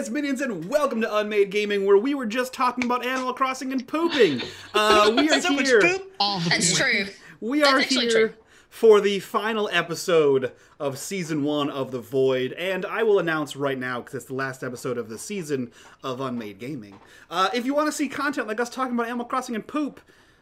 guys, Minions, and welcome to Unmade Gaming, where we were just talking about Animal Crossing and pooping. We are so here. Much poop. Oh, that's true. We are here for the final episode of Season 1 of The Void, and I will announce right now, because it's the last episode of the season of Unmade Gaming. If you want to see content like us talking about Animal Crossing and poop,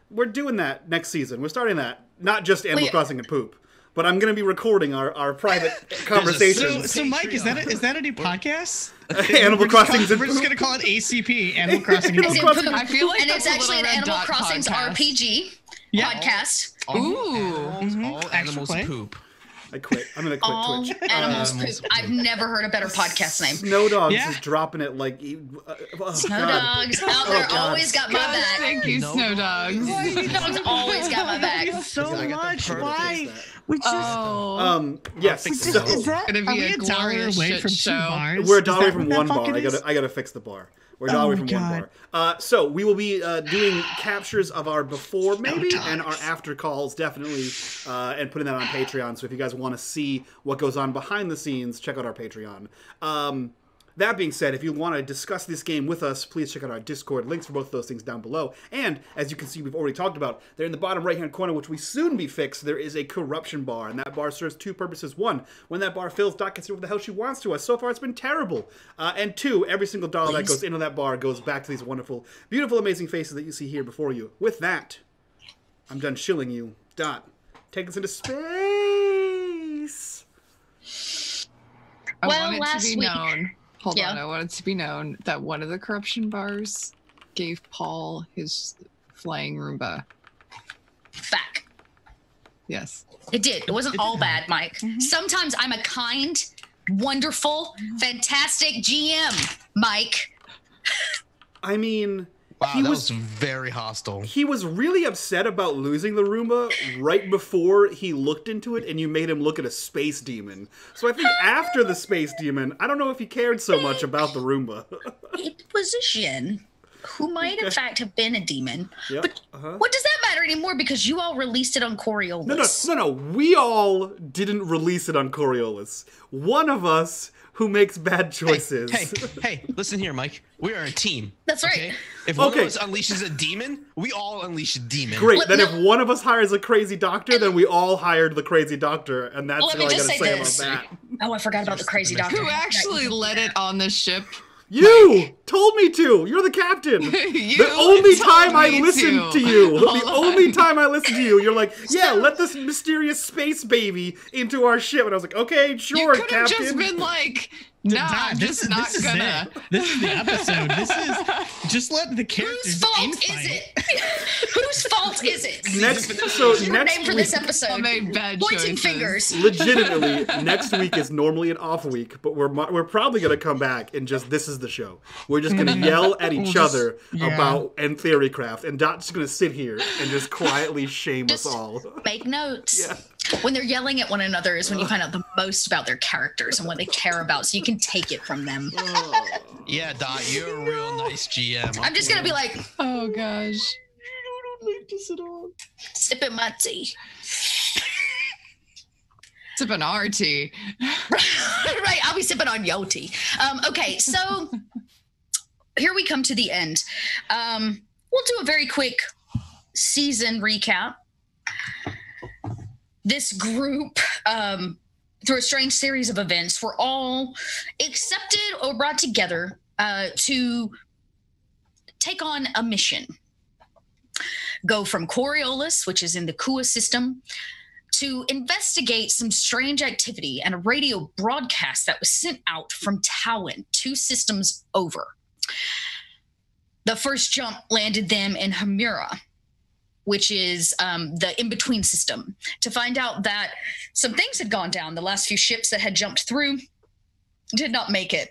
we're doing that next season. We're starting that. Not just Animal Crossing and poop. But I'm going to be recording our private conversations. So, Mike, is that a new podcast? Animal Crossing. We're just going to call it ACP, Animal Crossing. I feel like and it's actually an Animal Crossing's RPG podcast. All animals poop. I quit. I'm going to quit Twitch. All animals poop. I've never heard a better podcast name. Snow Dogs is dropping it like... Snow Dogs out there always got my back. Thank you, Snow Dogs. Snow Dogs always got my back. So much. Why? We just... yes. So, is that, are we a dollar away from two bars? We're a dollar away from one bar. I gotta fix the bar. We're a dollar away from one bar. So we will be doing captures of our before maybe and our after calls definitely, and putting that on Patreon. So if you guys want to see what goes on behind the scenes, check out our Patreon. That being said, if you want to discuss this game with us, please check out our Discord. Links for both of those things down below. And, as you can see, we've already talked about, there in the bottom right-hand corner, which will soon be fixed, there is a corruption bar. And that bar serves two purposes. One, when that bar fills, Dot can see what the hell she wants to us. So far, it's been terrible. And two, every single dollar that goes into that bar goes back to these wonderful, beautiful, amazing faces that you see here before you. With that, I'm done shilling you. Dot, take us into space! I want it to be known that one of the corruption bars gave Paul his flying Roomba. Back. Yes. It did. It wasn't all bad, Mike. Mm-hmm. Sometimes I'm a kind, wonderful, fantastic GM, Mike. I mean... Wow, he was very hostile. He was really upset about losing the Roomba right before he looked into it, and you made him look at a space demon. So I think after the space demon, I don't know if he cared so much about the Roomba. It was a Jin, who might in fact have been a demon. Yep. But what does that matter anymore? Because you all released it on Coriolis. No. We all didn't release it on Coriolis. One of us... who makes bad choices. Hey, listen here, Mike. We are a team. That's right. Okay? If one of us unleashes a demon, we all unleash a demon. Great. Then if one of us hires a crazy doctor, then we all hired the crazy doctor, and that's all I gotta say about that. Oh, I forgot about the crazy doctor. Who actually let it on the ship? You told me to. You're the captain. The only time I listened to you. The only time I listened to you. You're like, yeah, let this mysterious space baby into our ship. And I was like, okay, sure, Captain. You could have just been like, no, I'm just not gonna. This is the episode. This is, just let the characters Whose fault is it? Next for this episode. Pointing fingers. Legitimately, next week is normally an off week, but we're probably gonna come back and just this is the show. We're just gonna yell at each other about theorycraft, and Dot's gonna sit here and just quietly shame us all. Make notes. Yeah. When they're yelling at one another is when you find out the most about their characters and what they care about, so you can take it from them. Yeah, Dot, you're a real nice GM. I'm just gonna be like, oh gosh. I don't like this at all. Sipping my tea. Sipping our tea. Right, I'll be sipping on your tea. Okay, so here we come to the end. We'll do a very quick season recap. This group, through a strange series of events, were all accepted or brought together to take on a mission. Go from Coriolis, which is in the Kua system, to investigate some strange activity and a radio broadcast that was sent out from Tawin, 2 systems over. The first jump landed them in Hemura, which is the in-between system, to find out that some things had gone down. The last few ships that had jumped through did not make it.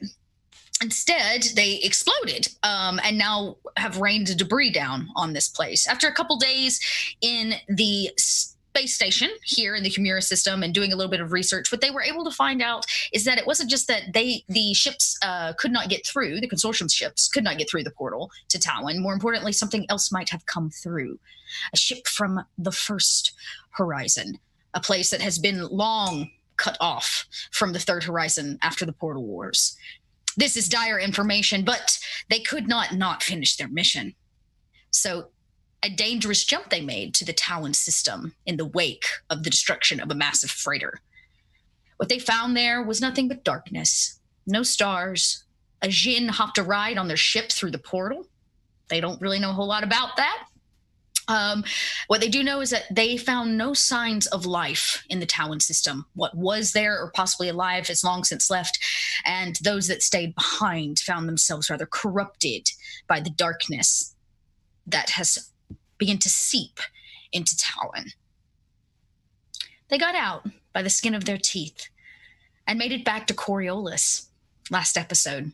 Instead, they exploded and now have rained debris down on this place. After a couple days in the space station here in the Hemura system and doing a little bit of research, what they were able to find out is that it wasn't just that the ships could not get through, the consortium ships could not get through the portal to Tawin. More importantly, something else might have come through. A ship from the first horizon, a place that has been long cut off from the third horizon after the portal wars. this is dire information, but they could not finish their mission. So a dangerous jump they made to the Talon system in the wake of the destruction of a massive freighter. What they found there was nothing but darkness, no stars. A Jinn hopped a ride on their ship through the portal. They don't really know a whole lot about that. What they do know is that they found no signs of life in the Talon system. What was there or possibly alive has long since left, and those that stayed behind found themselves rather corrupted by the darkness that has begun to seep into Talon. They got out by the skin of their teeth and made it back to Coriolis last episode.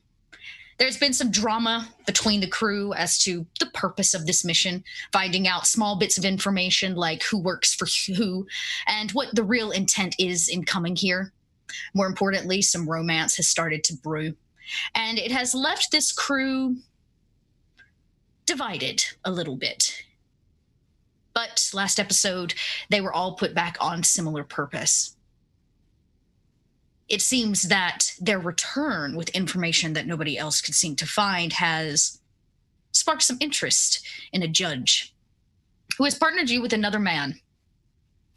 There's been some drama between the crew as to the purpose of this mission, finding out small bits of information like who works for who and what the real intent is in coming here. More importantly, some romance has started to brew, and it has left this crew divided a little bit. But last episode, they were all put back on similar purpose. It seems that their return with information that nobody else could seem to find has sparked some interest in a judge who has partnered you with another man.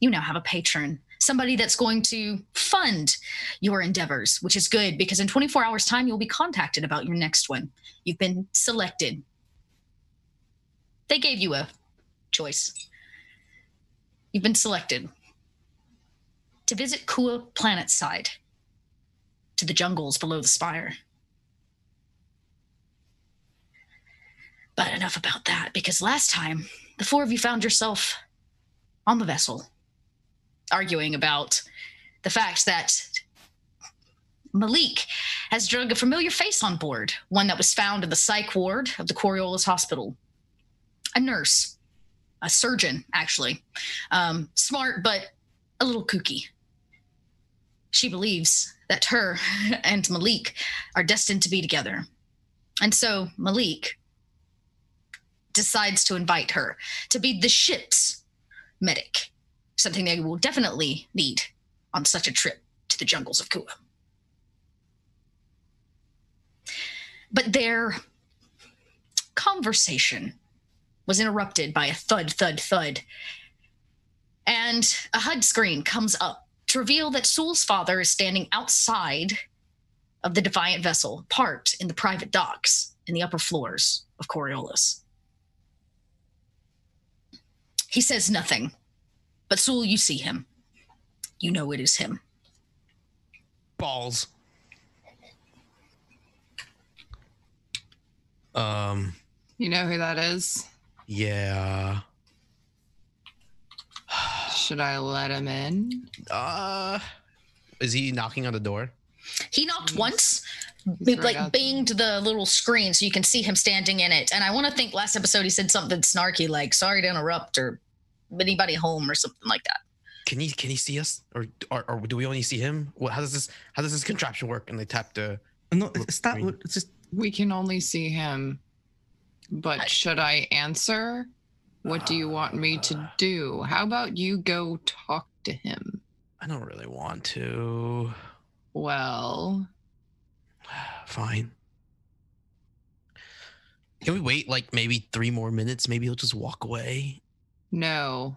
You now have a patron, somebody that's going to fund your endeavors, which is good because in 24 hours' time, you'll be contacted about your next one. You've been selected. They gave you a choice. You've been selected to visit Kua Planetside, to the jungles below the Spire. But enough about that, because last time, the four of you found yourself on the vessel, arguing about the fact that Malik has dragged a familiar face on board, one that was found in the psych ward of the Coriolis Hospital. A nurse, a surgeon, actually. Smart, but a little kooky. She believes that her and Malik are destined to be together. And so Malik decides to invite her to be the ship's medic, something they will definitely need on such a trip to the jungles of Kua. But their conversation was interrupted by a thud, thud, thud. And a HUD screen comes up to reveal that Sul's father is standing outside of the Defiant vessel, parked in the private docks in the upper floors of Coriolis. He says nothing, but Sul, you see him. You know it is him. Balls. You know who that is? Yeah. Should I let him in? Is he knocking on the door? He knocked once, like banged the little screen so you can see him standing in it. And I want to think last episode he said something snarky like, sorry to interrupt, or anybody home or something like that. Can he see us? Or do we only see him? How does this contraption work? And they tap the... No, stop. It's just... We can only see him. But should I answer? What do you want me to do? How about you go talk to him? I don't really want to. Well. Fine. Can we wait like maybe 3 more minutes? Maybe he'll just walk away. No.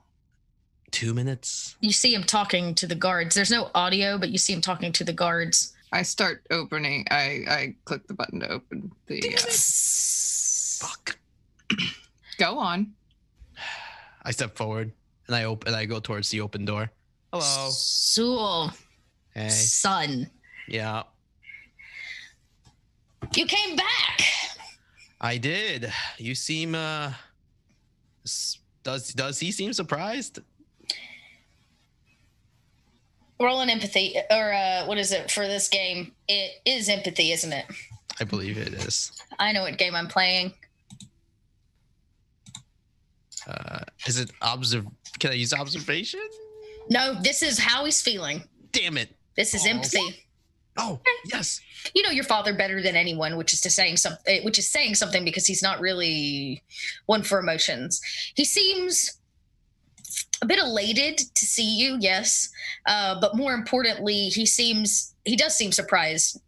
2 minutes? You see him talking to the guards. There's no audio, but you see him talking to the guards. I start opening. I click the button to open the... Fuck. Go on. I step forward and I go towards the open door. Hello. Sul. Hey. Son. Yeah. You came back. I did. You seem does he seem surprised? Roll an empathy or what is it for this game? It is empathy, isn't it? I believe it is. I know what game I'm playing. Is it can I use observation? No, this is how he's feeling. Damn it. This is empathy. Oh, yes. You know your father better than anyone, which is saying something because he's not really one for emotions. He seems a bit elated to see you, yes. But more importantly, he does seem surprised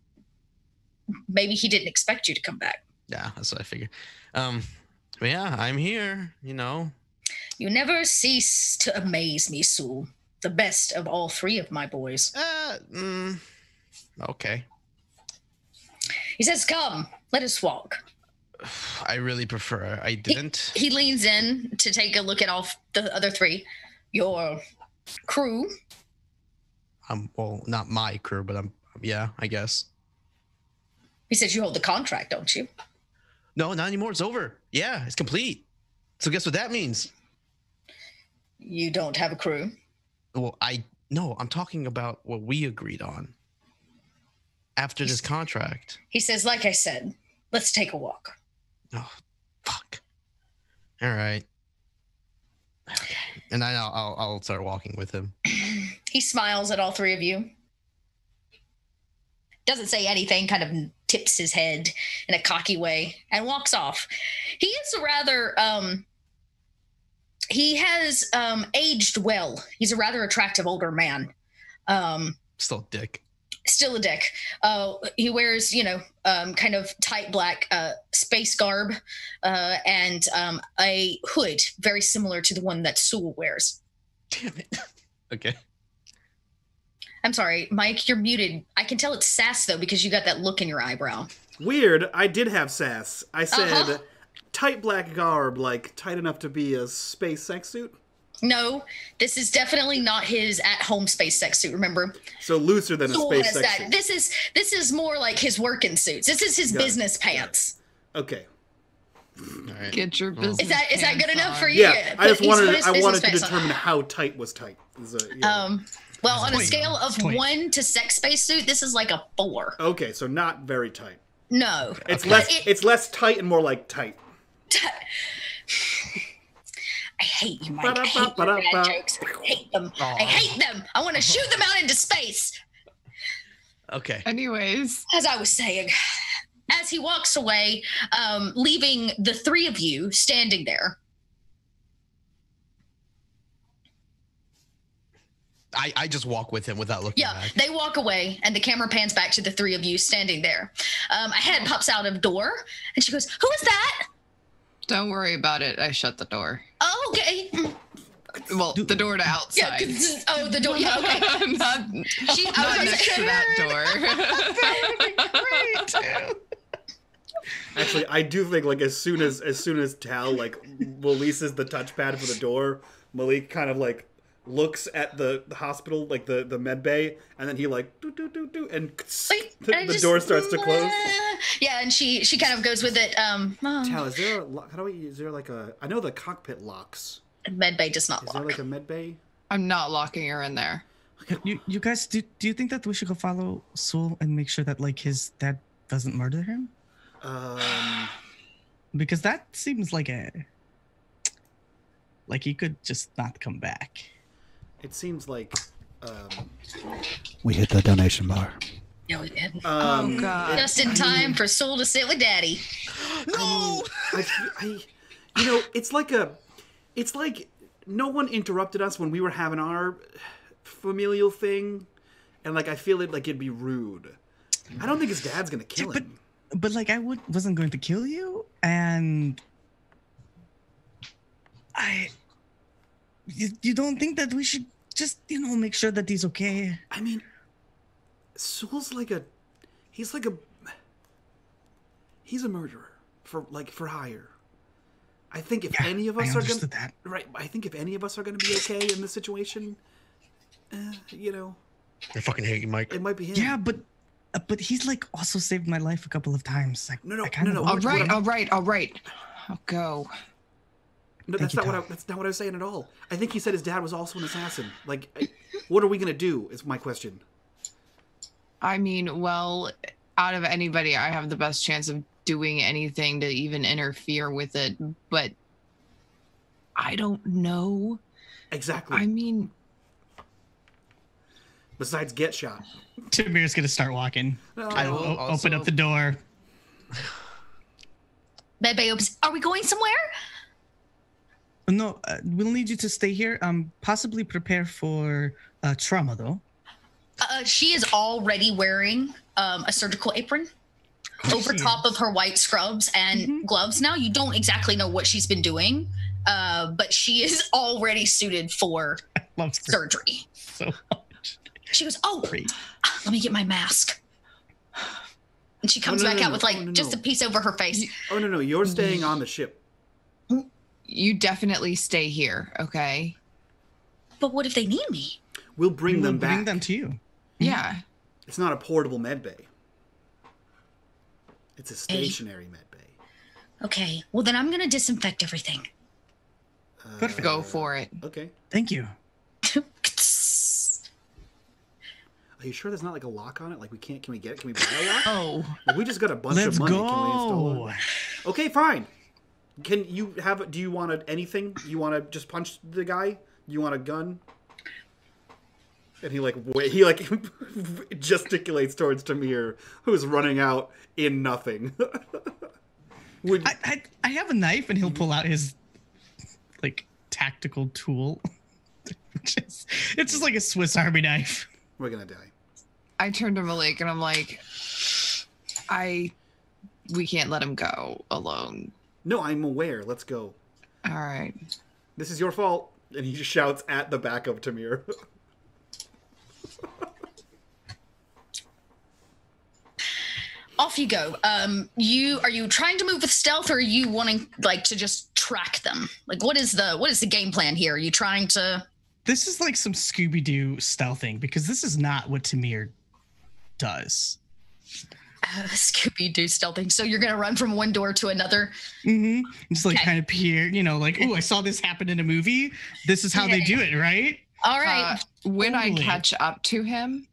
maybe he didn't expect you to come back. Yeah, that's what I figured. But yeah, I'm here, you know. You never cease to amaze me, Sewell. The best of all three of my boys. Okay. He says, come, let us walk. I really prefer I didn't. He leans in to take a look at all the other three. Your crew. Well, not my crew, but yeah, I guess. He says, you hold the contract, don't you? No, not anymore. It's over. Yeah, it's complete. So guess what that means? You don't have a crew. Well, I'm talking about what we agreed on after this contract. He says, like I said, let's take a walk. Oh, fuck. All right. Okay. And I'll start walking with him. He smiles at all three of you. Doesn't say anything, kind of tips his head in a cocky way and walks off. He is rather, he has aged well. He's a rather attractive older man. Still a dick. He wears, kind of tight black space garb and a hood very similar to the one that Sewell wears. Damn it. Okay. I'm sorry, Mike, you're muted. I can tell it's sass, though, because you got that look in your eyebrow. Weird. I did have sass. I said tight black garb, like tight enough to be a space sex suit. No, this is definitely not his at-home space sex suit, remember? So looser than a space sex suit. This is more like his working suits. This is his business pants. Okay. All right. Get your business pants. Is that good enough for you? Yeah, I wanted to determine how tight was tight. Well, on a scale of 1 to sex spacesuit, this is like a 4. Okay, so not very tight. No, it's less tight and more like tight. I hate you, Mike. I hate your bad jokes. I hate them. Aww. I hate them. I want to shoot them out into space. Okay. Anyways, as I was saying, as he walks away, leaving the three of you standing there. I just walk with him without looking back. They walk away, and the camera pans back to the three of you standing there. A head pops out of door, and she goes, who is that? Don't worry about it. I shut the door. Oh, okay. Well, the door to outside. Yeah, oh, the door. Yeah, okay. I was next to that door. That would be great. Actually, I do think, like, as soon as Tal, like, releases the touchpad for the door, Malik kind of, like, looks at the hospital, like the med bay, and then he like do do do do, and the door starts to close. Yeah, and she kind of goes with it. Tal, is there a lock? How do we? Is there like a? I know the cockpit locks. Med bay does not lock. Is there like a med bay? I'm not locking her in there. You guys, do you think that we should go follow Sewell and make sure that like his dad doesn't murder him? Because that seems like like he could just not come back. It seems like we hit the donation bar. No, we didn't. Oh God! Just in time for Sewell to sit with Daddy. No. It's like no one interrupted us when we were having our familial thing, and like I feel it like it'd be rude. I don't think his dad's gonna kill him. But like I wasn't going to kill you, and you don't think that we should just, make sure that he's okay? I mean, Sewell's like he's a murderer for hire. I think if any of us are going to be okay in this situation, I fucking hate you, Mike. It might be him. Yeah, but he's like also saved my life a couple of times. Like, no. All right. I'll go. No, that's not what I was saying at all. I think he said his dad was also an assassin. Like, what are we going to do is my question. I mean, well, out of anybody, I have the best chance of doing anything to even interfere with it. But I don't know. Exactly. I mean. Besides get shot. Tamir's going to start walking. I'll open up the door. Bebe opens. Are we going somewhere? No, we'll need you to stay here. Possibly prepare for trauma, though. She is already wearing a surgical apron. over top of her white scrubs and gloves now. You don't exactly know what she's been doing, but she is already suited for surgery. So much. She goes, oh, let me get my mask. And she comes back out with just a piece over her face. No, you're staying on the ship. You definitely stay here, okay? But what if they need me? We'll bring them back. Bring them to you. Yeah. It's not a portable med bay. It's a stationary med bay. Okay. Well, then I'm going to disinfect everything. Go for it. Okay. Thank you. Are you sure there's not like a lock on it? Like we can't, can we get it? Can we buy a lock? Oh. Like, we just got a bunch of money. Let's go. Can we install it? Okay, fine. Can you have, do you want anything? You want to just punch the guy? You want a gun? And he gesticulates towards Tamir, who's running out in nothing. I have a knife, and he'll pull out his tactical tool. It's just like a Swiss Army knife. We're gonna die. I turn to Malik and I'm like, we can't let him go alone. No, I'm aware. Let's go. All right. This is your fault. And he just shouts at the back of Tamir. Off you go. Are you trying to move with stealth, or are you wanting to just track them? What is the game plan here? Are you trying to? This is like some Scooby-Doo stealthing, because this is not what Tamir does. Scooby-Doo stealthing. So you're gonna run from one door to another. Mm-hmm. Just kind of peer, oh, I saw this happen in a movie. This is how they do it, right? All right. When I catch up to him,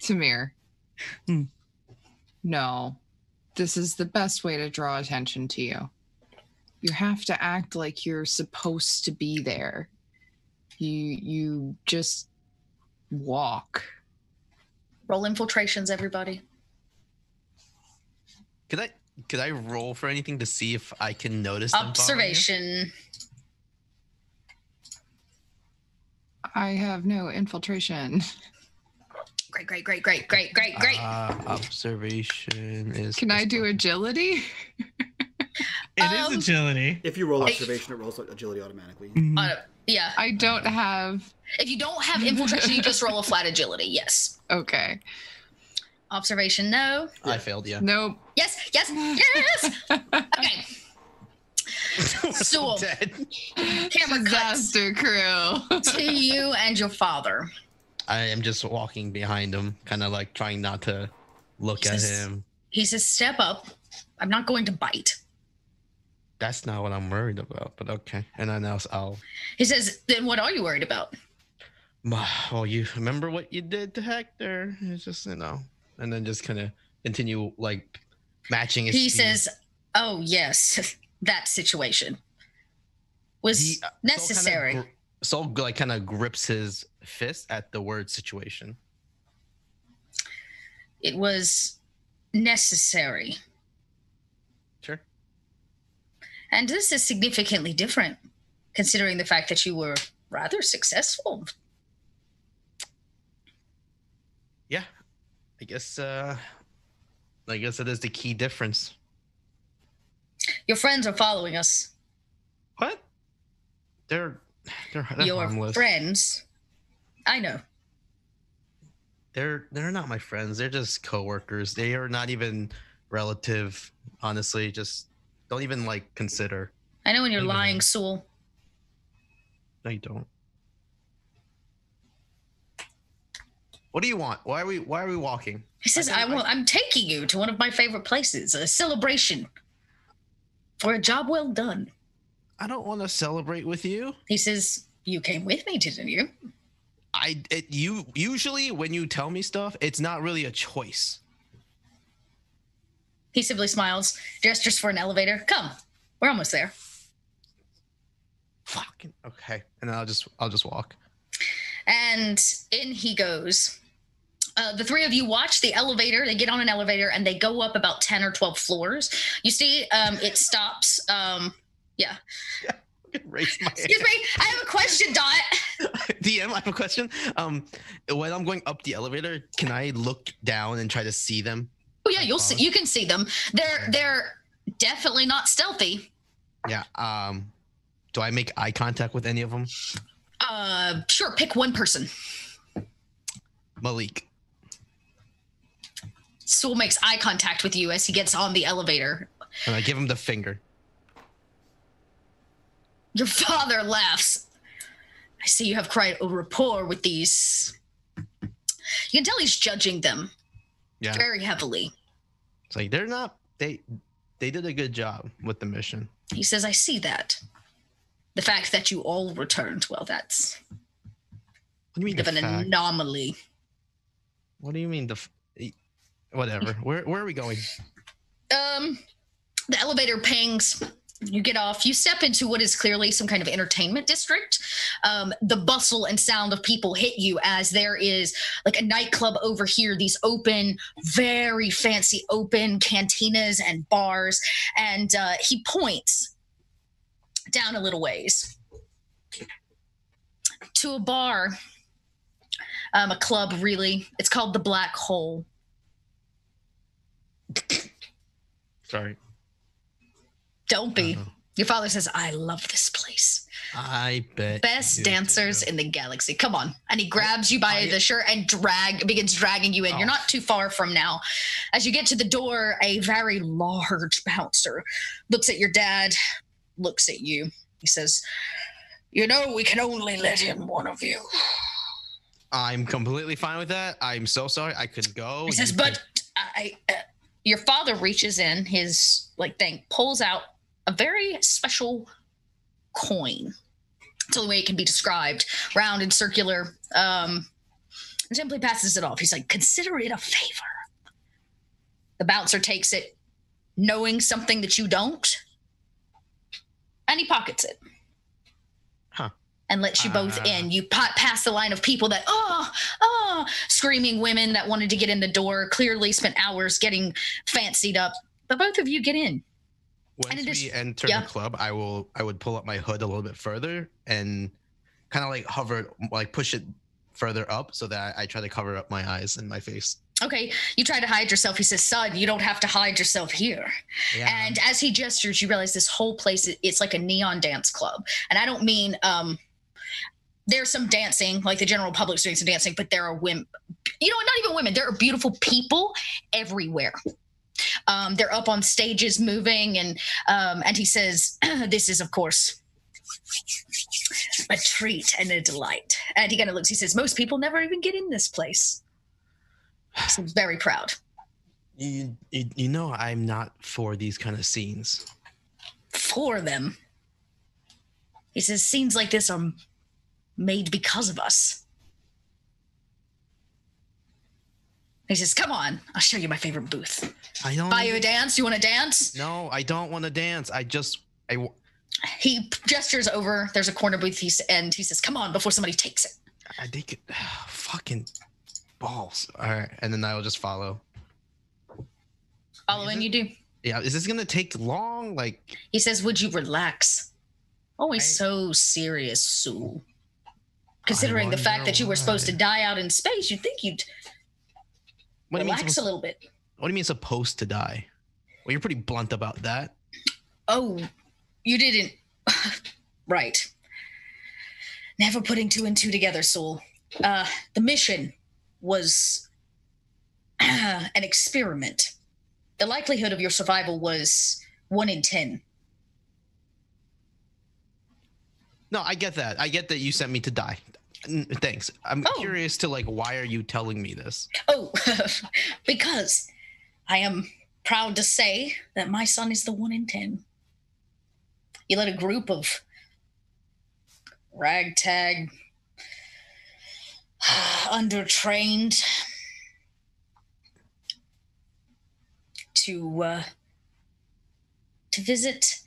Tamir. No, this is the best way to draw attention to you. You have to act like you're supposed to be there. You just walk. Roll infiltrations, everybody. Could I roll for anything to see if I can notice them? Observation. I have no infiltration. Great. Observation is... Can I do agility? It is agility. If you roll observation, it rolls agility automatically. Yeah. I don't have... If you don't have infiltration, you just roll a flat agility, yes. Okay. Observation, no. Yeah. I failed, yeah. Nope. Yes! Okay. So, camera cuts crew. To you and your father. I am just walking behind him, kind of trying not to look at him. He says, step up. I'm not going to bite. That's not what I'm worried about, but okay. And then I'll... He says, then what are you worried about? Well, you remember what you did to Hector. It's just, And then just kind of continue, matching his He speed. Says, oh, yes, that situation was necessary. Saul grips his fist at the word situation. It was necessary. Sure. And this is significantly different, considering the fact that you were rather successful. Yeah, I guess that is the key difference. Your friends are following us. What? They're your harmless. Friends. I know. They're not my friends. They're just coworkers. They are not even relative. Honestly, just don't even consider. I know when you're lying, Sewell. No, you don't. What do you want? Why are we walking? He says, I'm taking you to one of my favorite places, a celebration for a job well done. I don't want to celebrate with you. He says, you came with me, didn't you? You usually when you tell me stuff, it's not really a choice. He simply smiles, gestures for an elevator. Come, we're almost there. Fucking okay. And then I'll just walk. And in he goes. The three of you watch the elevator. They get on an elevator and they go up about 10 or 12 floors. You see, it stops. Yeah. raise my Excuse hand. Me, I have a question, Dot. DM, I have a question. When I'm going up the elevator, can I look down and try to see them? Oh yeah, you'll see. You can see them. They're definitely not stealthy. Yeah. Do I make eye contact with any of them? Sure. Pick one person. Malik. Sewell makes eye contact with you as he gets on the elevator. And I give him the finger. Your father laughs. I see you have quite a rapport with these. You can tell he's judging them very heavily. It's like they're not. They did a good job with the mission. He says, I see that. The fact that you all returned, well, that's what do you mean bit of an anomaly. What do you mean whatever? Where are we going? The elevator pings. You get off. You step into what is clearly some kind of entertainment district. The bustle and sound of people hit you as there is like a nightclub over here, these open, very fancy open cantinas and bars. And he points down a little ways to a bar, a club really. It's called the Black Hole. Sorry. Don't be. Your father says, I love this place. I bet. Best dancers in the galaxy. Come on. And he grabs you by the shirt and begins dragging you in. Oh. You're not too far from now. As you get to the door, a very large bouncer looks at your dad, looks at you. He says, you know, we can only let in one of you. I'm completely fine with that. I'm so sorry. I couldn't go. He says, but I... Your father reaches in his thing, pulls out a very special coin. It's the only way it can be described. Round and circular. And simply passes it off. He's like, consider it a favor. The bouncer takes it, knowing something that you don't. And he pockets it. Huh. And lets you both in. You pass the line of people that, screaming women that wanted to get in the door, clearly spent hours getting fancied up. But both of you get in. Once we enter the club, I would pull up my hood a little bit further and kind of hover, push it further up so that I try to cover up my eyes and my face. Okay, you try to hide yourself. He says, son, you don't have to hide yourself here. Yeah. And as he gestures, you realize this whole place, it's like a neon dance club. And I don't mean... There's some dancing, the general public's doing some dancing, but there are women, not even women. There are beautiful people everywhere. They're up on stages moving. And he says, this is, of course, a treat and a delight. And he kind of looks, he says, most people never even get in this place. So I'm very proud. You know, I'm not for these kind of scenes. For them. He says, scenes like this are... made because of us. He says, come on, I'll show you my favorite booth. Buy you a dance. You want to dance? No, I don't want to dance. He gestures over. There's a corner booth. He says, come on, before somebody takes it. I think it fucking balls. All right. And then I will just follow. Following you do. Yeah. Is this going to take long? He says, would you relax? Always so serious, Sue. Considering the fact that you were supposed to die out in space, you'd think you'd relax a little bit. What do you mean supposed to die? Well, you're pretty blunt about that. Oh, you didn't. Right. Never putting two and two together, Sewell. The mission was an experiment. The likelihood of your survival was 1 in 10. No, I get that. I get that you sent me to die. Thanks. I'm curious to why are you telling me this? Oh, because I am proud to say that my son is the 1 in 10. You let a group of ragtag, undertrained to visit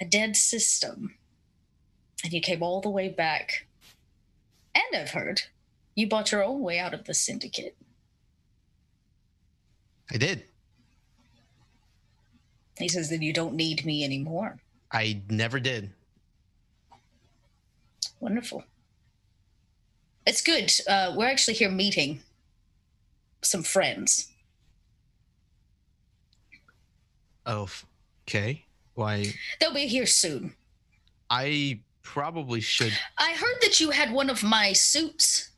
a dead system. And you came all the way back. And I've heard you bought your own way out of the syndicate. I did. He says, then you don't need me anymore. I never did. Wonderful. It's good. We're actually here meeting some friends. Oh, okay. Why? They'll be here soon. I probably should. I heard that you had one of my suits.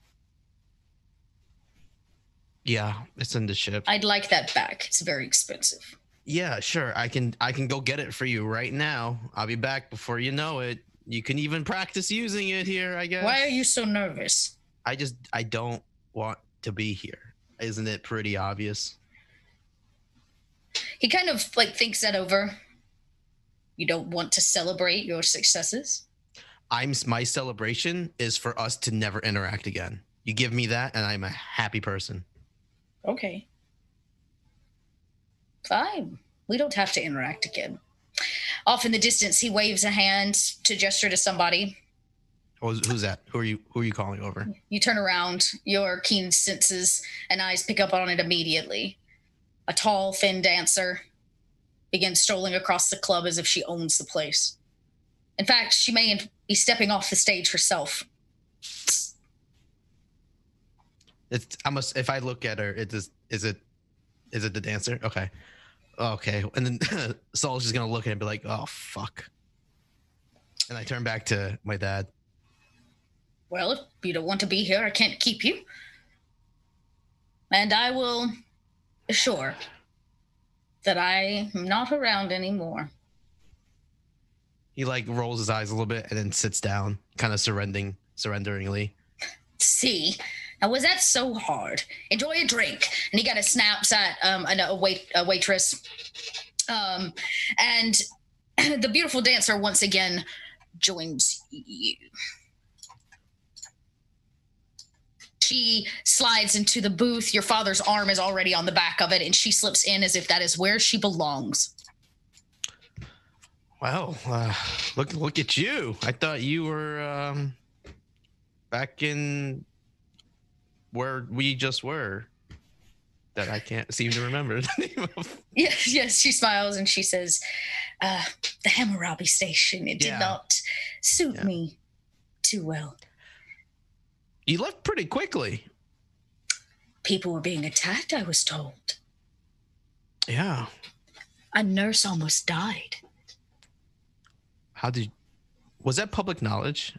Yeah, it's in the ship. I'd like that back. It's very expensive. Yeah, sure. I can go get it for you right now. I'll be back before you know it. You can even practice using it here, I guess. Why are you so nervous? I don't want to be here. Isn't it pretty obvious? He kind of like thinks that over. You don't want to celebrate your successes? My celebration is for us to never interact again. You give me that and I'm a happy person. Okay. Fine. We don't have to interact again. Off in the distance, he waves a hand to gesture to somebody. Who's that? Who are you calling over? You turn around. Your keen senses and eyes pick up on it immediately. A tall, thin dancer begins strolling across the club as if she owns the place. In fact, she may be stepping off the stage herself. If I look at her, is it the dancer? Okay. Okay, and then Saul's just going to look at it and be like, oh, fuck. And I turn back to my dad. Well, if you don't want to be here, I can't keep you. And I will assure that I am not around anymore. He, like, rolls his eyes a little bit and then sits down, kind of surrenderingly. See? Now, was that so hard? Enjoy a drink. And he got a snaps at a waitress. And the beautiful dancer once again joins you. She slides into the booth. Your father's arm is already on the back of it, and she slips in as if that is where she belongs. Well, look at you. I thought you were back in... where we just were, that I can't seem to remember the name of. Yes, she smiles and she says, the Hammurabi station, it did not suit me too well. You left pretty quickly. People were being attacked, I was told. Yeah. A nurse almost died. Was that public knowledge?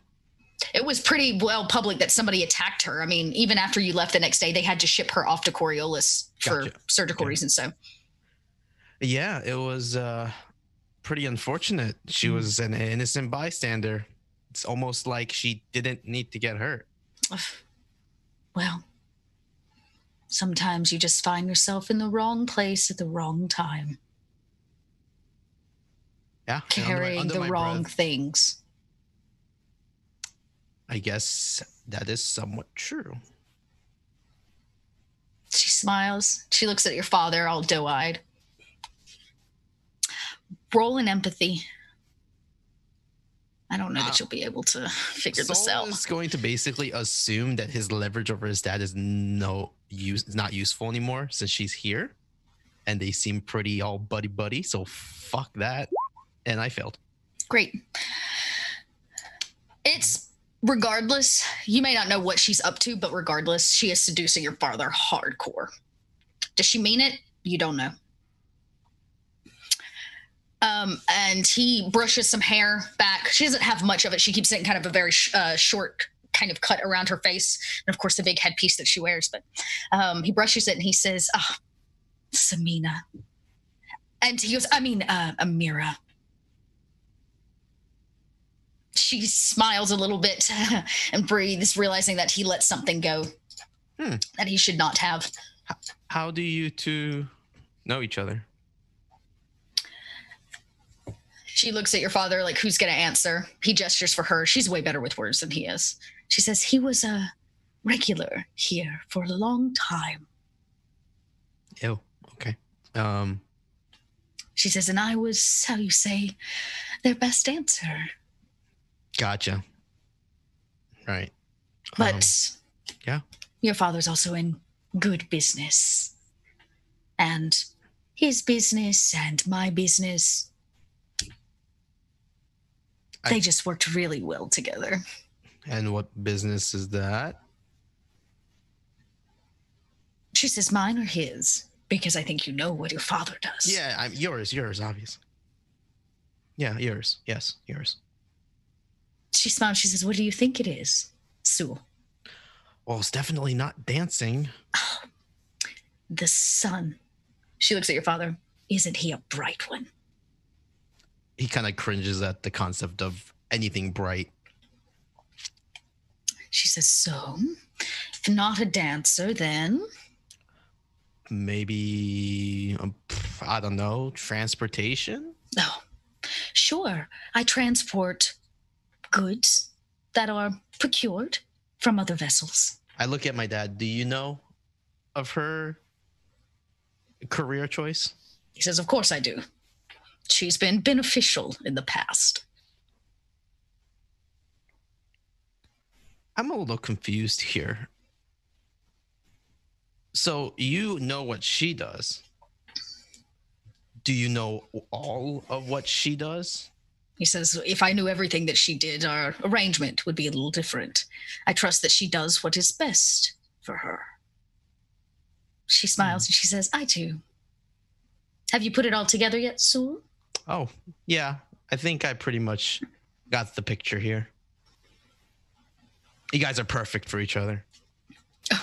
It was pretty well public that somebody attacked her. I mean, even after you left the next day, they had to ship her off to Coriolis for surgical reasons. So, yeah, it was pretty unfortunate. She was an innocent bystander. It's almost like she didn't need to get hurt. Well, sometimes you just find yourself in the wrong place at the wrong time. Yeah, carrying under the wrong things. I guess that is somewhat true. She smiles. She looks at your father all doe-eyed. Roll in empathy. I don't know that you'll be able to figure this out. Saul is going to basically assume that his leverage over his dad is not useful anymore since she's here. And they seem pretty all buddy-buddy, so fuck that. And I failed. Great. Regardless, you may not know what she's up to, but regardless, she is seducing your father hardcore. Does she mean it? You don't know. And he brushes some hair back. She doesn't have much of it. She keeps it in kind of a very short kind of cut around her face. And, of course, the big headpiece that she wears. But he brushes it and he says, "Ah, Samina." And he goes, Amira. She smiles a little bit and breathes, realizing that he let something go that he should not have. How do you two know each other? She looks at your father like, who's going to answer? He gestures for her. She's way better with words than he is. She says, he was a regular here for a long time. Ew, okay. She says, and I was, how you say, their best dancer. Gotcha. Right. But your father's also in good business. And his business and my business, they just worked really well together. And what business is that? She says mine or his, because I think you know what your father does. Yeah, yours, obvious. Yeah, yours. Yes, yours. She smiles. She says, what do you think it is, Sewell? Well, it's definitely not dancing. Oh, the sun. She looks at your father. Isn't he a bright one? He kind of cringes at the concept of anything bright. She says, so, if not a dancer, then? Maybe, I don't know, transportation? Oh, sure. I transport goods that are procured from other vessels. I look at my dad. Do you know of her career choice? He says, of course I do. She's been beneficial in the past. I'm a little confused here. So you know what she does. Do you know all of what she does? He says, if I knew everything that she did, our arrangement would be a little different. I trust that she does what is best for her. She smiles and she says, I do. Have you put it all together yet, Sewell? Oh, yeah. I think I pretty much got the picture here. You guys are perfect for each other. Oh.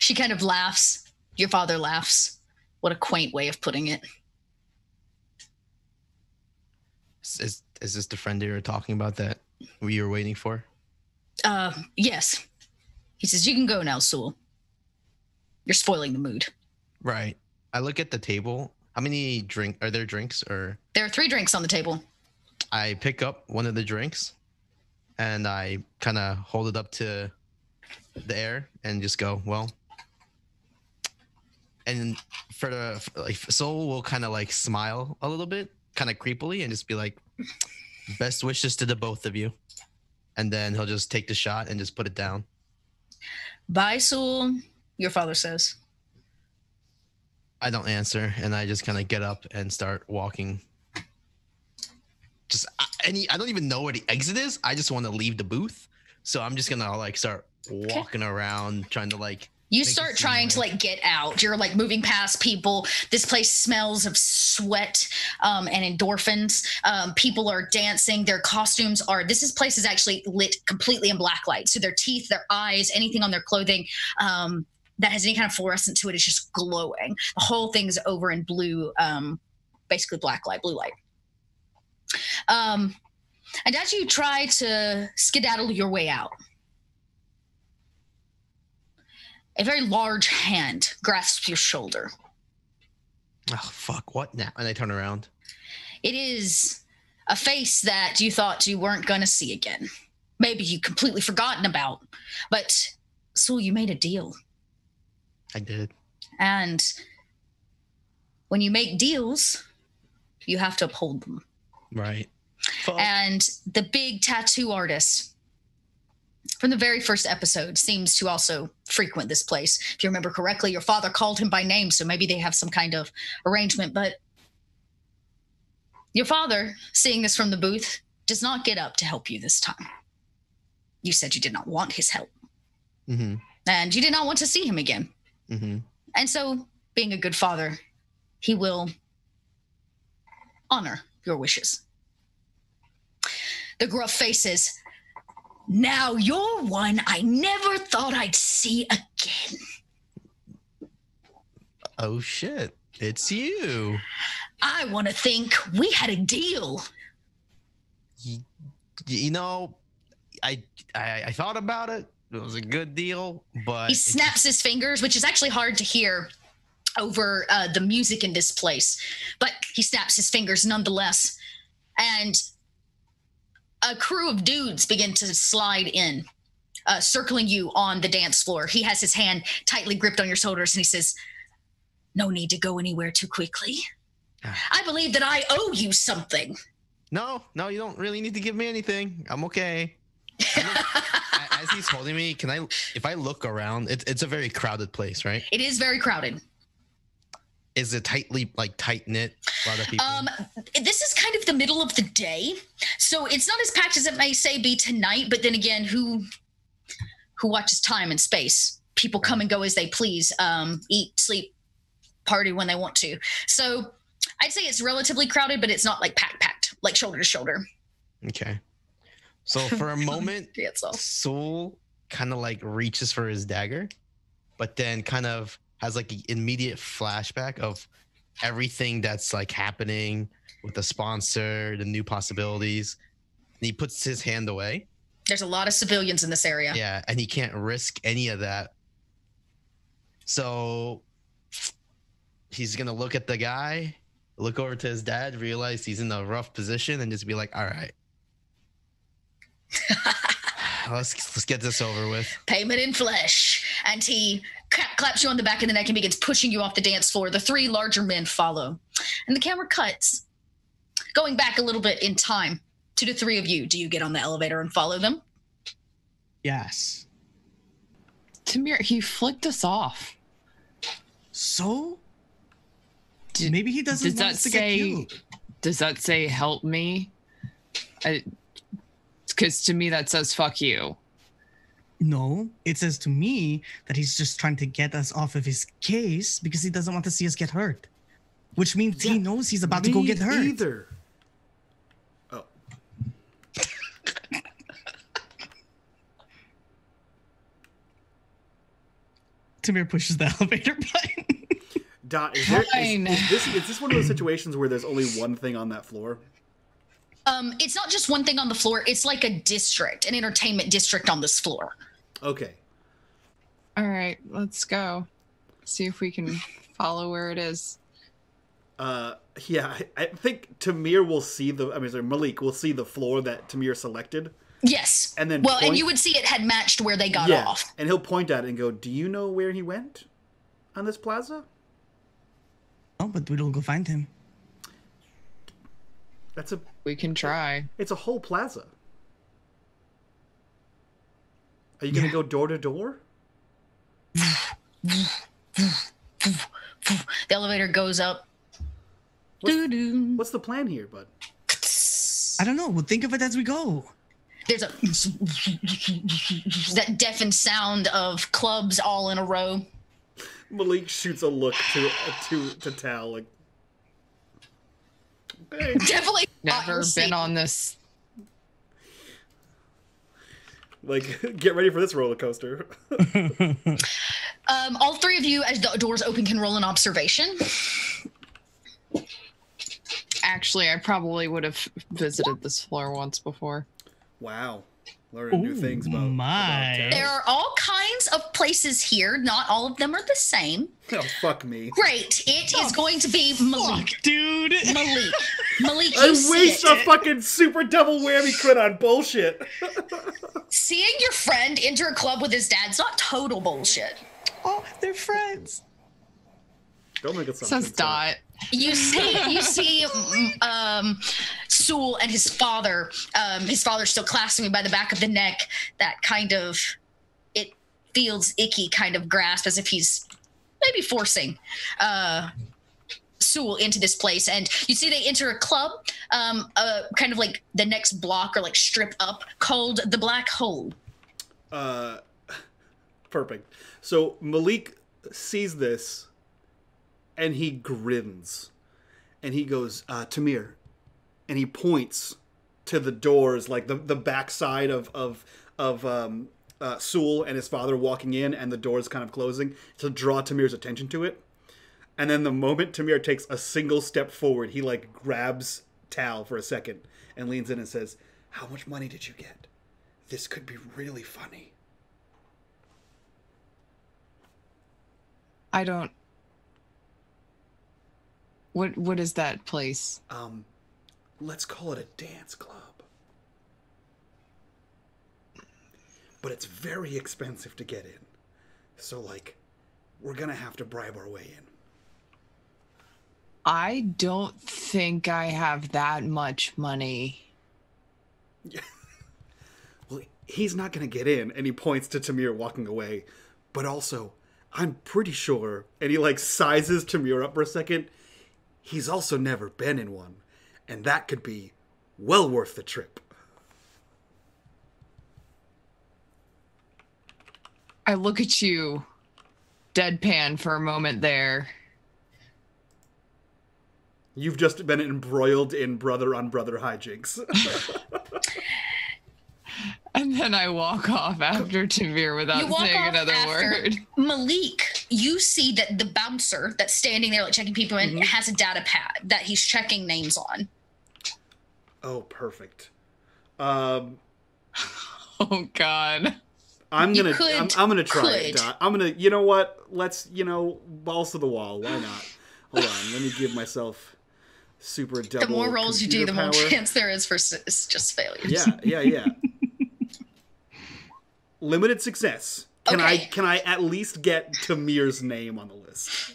She kind of laughs. Your father laughs. What a quaint way of putting it. Is this the friend you were talking about that you were waiting for? Yes. He says, you can go now, Sewell. You're spoiling the mood. Right. I look at the table. How many drinks? Or there are 3 drinks on the table. I pick up one of the drinks. And I kind of hold it up to the air and just go, well. And for the soul will kind of like smile a little bit, kind of creepily, and just be like, best wishes to the both of you. And then he'll just take the shot and just put it down. Bye, Soul, your father says. I don't answer, and I just kind of get up and start walking. I don't even know where the exit is. I just want to leave the booth. So I'm just going to like start walking around trying to like. You start trying to like get out. You're like moving past people. This place smells of sweat and endorphins. People are dancing. Their costumes are. This place is actually lit completely in black light. So their teeth, their eyes, anything on their clothing that has any kind of fluorescent to it is just glowing. The whole thing's over in blue, basically black light, blue light. And as you try to skedaddle your way out, a very large hand grasps your shoulder. Oh, fuck, what now? And I turn around. It is a face that you thought you weren't going to see again. Maybe you completely forgotten about. But, Sewell, you made a deal. I did. And when you make deals, you have to uphold them. Right. Fuck. And the big tattoo artist from the very first episode seems to also frequent this place. If you remember correctly, your father called him by name, so maybe they have some kind of arrangement. But your father, seeing this from the booth, does not get up to help you this time. You said you did not want his help. Mm-hmm. And you did not want to see him again. Mm-hmm. And so, being a good father, he will honor your wishes. The gruff face says, now you're one I never thought I'd see again. Oh, shit. It's you. I want to think we had a deal. You know, I thought about it. It was a good deal, but... He snaps his fingers, which is actually hard to hear over the music in this place. But he snaps his fingers nonetheless. And a crew of dudes begin to slide in, circling you on the dance floor. He has his hand tightly gripped on your shoulders, and he says, no need to go anywhere too quickly. I believe that I owe you something. No, you don't really need to give me anything. I'm okay. As he's holding me, if I look around, it's a very crowded place, right? It is very crowded. Is it tightly, like, tight-knit? A lot of people. This is kind of the middle of the day, so it's not as packed as it may say be tonight. But then again, who watches time and space? People come and go as they please. Eat, sleep, party when they want to. So I'd say it's relatively crowded, but it's not like packed, like shoulder to shoulder. Okay. So for a moment, Soul kind of like reaches for his dagger, but then kind of has like an immediate flashback of everything that's like happening with the sponsor, the new possibilities. And he puts his hand away. There's a lot of civilians in this area. Yeah, and he can't risk any of that. So he's going to look at the guy, look over to his dad, realize he's in a rough position, and just be like, all right. Let's get this over with. Payment in flesh. And he claps you on the back of the neck and begins pushing you off the dance floor. The three larger men follow. And the camera cuts. Going back a little bit in time to the three of you. Do you get on the elevator and follow them? Yes. Tamir, he flicked us off. So? Maybe he doesn't want us to get killed. Does that say help me? Because to me, that says fuck you. No, it says to me that he's just trying to get us off of his case because he doesn't want to see us get hurt. Which means he knows he's about to go get hurt. Either. Oh. Tamir pushes the elevator button. Dot, is this one of those situations where there's only one thing on that floor? It's not just one thing on the floor. It's like a district, an entertainment district on this floor. Okay. All right, let's go. See if we can follow where it is. Yeah, I think Tamir will see the. I mean, sorry, Malik will see the floor that Tamir selected. Yes. And then and you would see it had matched where they got off. And he'll point at it and go, "Do you know where he went on this plaza?" Oh, but we don't go find him. We can try. It's a whole plaza. Are you going to go door to door? The elevator goes up. What's the plan here, bud? I don't know. We'll think of it as we go. There's a that deafened sound of clubs all in a row. Malik shoots a look to Tal like. Definitely never been on this. Like, get ready for this roller coaster. All three of you, as the doors open, can roll an observation. Actually, I probably would have visited this floor once before. Wow. Learning new things about there are all kinds of places here. Not all of them are the same. Oh, fuck me. Great. It is going to be Malik. Fuck, dude. Malik, you see it. I waste a fucking super double whammy crit on bullshit. Seeing your friend enter a club with his dad's not total bullshit. Oh, they're friends. Don't make it sound so Dot. You see Soul and his father. His father's still clasping me by the back of the neck. That kind of, it feels icky kind of grasp, as if he's maybe forcing Soul into this place. And you see they enter a club, kind of like the next block or like strip up, called the Black Hole. Perfect. So Malik sees this. And he grins, and he goes, Tamir, and he points to the doors, like the backside of Soul and his father walking in, and the doors kind of closing to draw Tamir's attention to it. And then the moment Tamir takes a single step forward, he like grabs Tal for a second and leans in and says, "How much money did you get? This could be really funny." I don't. What is that place? Let's call it a dance club. But it's very expensive to get in. So, like, we're going to have to bribe our way in. I don't think I have that much money. Well, he's not going to get in, and he points to Tamir walking away. But also, I'm pretty sure, and he like sizes Tamir up for a second, he's also never been in one, and that could be well worth the trip. I look at you deadpan for a moment there. You've just been embroiled in brother-on-brother hijinks. And then I walk off after Tamir without saying another word. Malik, you see that the bouncer that's standing there like checking people in has a data pad that he's checking names on. Oh, perfect. Oh, God. I'm gonna try it. I'm gonna, you know what? Let's, you know, balls to the wall. Why not? Hold on. Let me give myself super double. The more rolls you do, the more chance there is for just failures. Yeah. Limited success. Can I at least get Tamir's name on the list?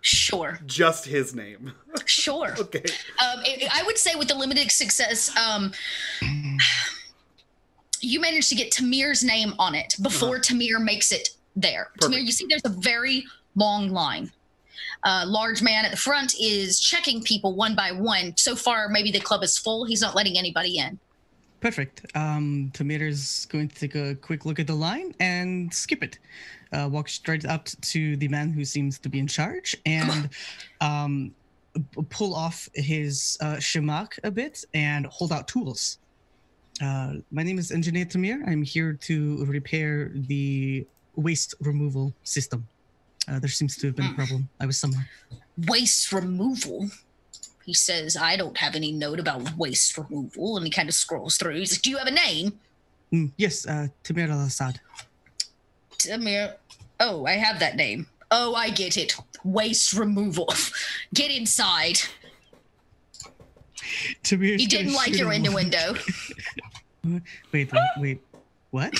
Sure. Just his name. Sure. Okay. I would say with the limited success, you managed to get Tamir's name on it before Tamir makes it there. Perfect. Tamir, you see there's a very long line. A large man at the front is checking people one by one. So far, maybe the club is full. He's not letting anybody in. Perfect. Tamir's going to take a quick look at the line and skip it. Walk straight up to the man who seems to be in charge and pull off his shemak a bit and hold out tools. My name is Engineer Tamir. I'm here to repair the waste removal system. There seems to have been a problem. I was somewhere. Waste removal? He says, I don't have any note about waste removal. And he kind of scrolls through. He's like, do you have a name? Yes, Tamir Al-Assad. Tamir. Oh, I have that name. Oh, I get it. Waste removal. Get inside. Tamir's he didn't like your innuendo. Wait, what?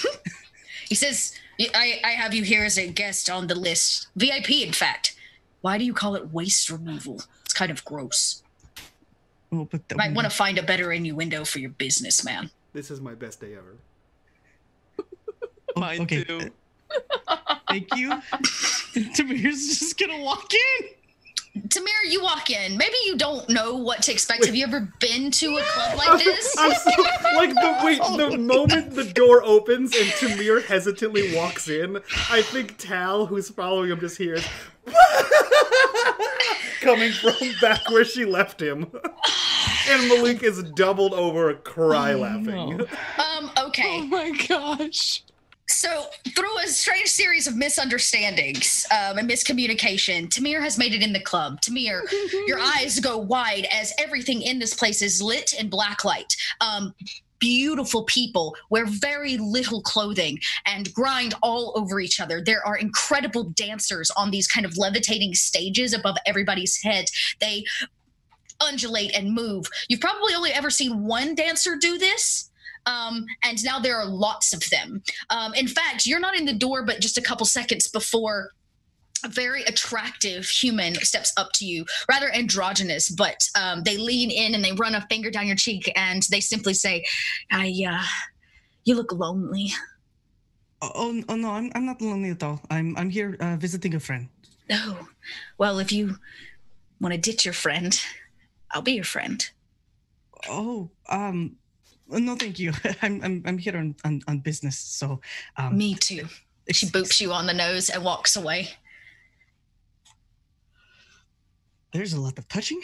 He says, I have you here as a guest on the list. VIP, in fact. Why do you call it waste removal? It's kind of gross. Oh, but you might want to find a better innuendo for your business, man. This is my best day ever. Mine too. Thank you. Tamir's just going to walk in. Tamir, you walk in. Maybe you don't know what to expect. Wait. Have you ever been to a club like this? The moment the door opens and Tamir hesitantly walks in, I think Tal, who's following him, just hears coming from back where she left him. And Malik is doubled over, laughing. No. Okay. Oh my gosh. So, through a strange series of misunderstandings and miscommunication, Tamir has made it in the club. Tamir, your eyes go wide as everything in this place is lit in black light. Beautiful people wear very little clothing and grind all over each other. There are incredible dancers on these kind of levitating stages above everybody's heads. They undulate and move. You've probably only ever seen one dancer do this. And now there are lots of them. In fact, you're not in the door, but just a couple seconds before a very attractive human steps up to you, rather androgynous, but they lean in and they run a finger down your cheek and they simply say, you look lonely. Oh no, I'm not lonely at all. I'm here visiting a friend. Oh, well, if you want to ditch your friend, I'll be your friend. Oh, no, thank you. I'm here on business. So me too. She boops you on the nose and walks away. There's a lot of touching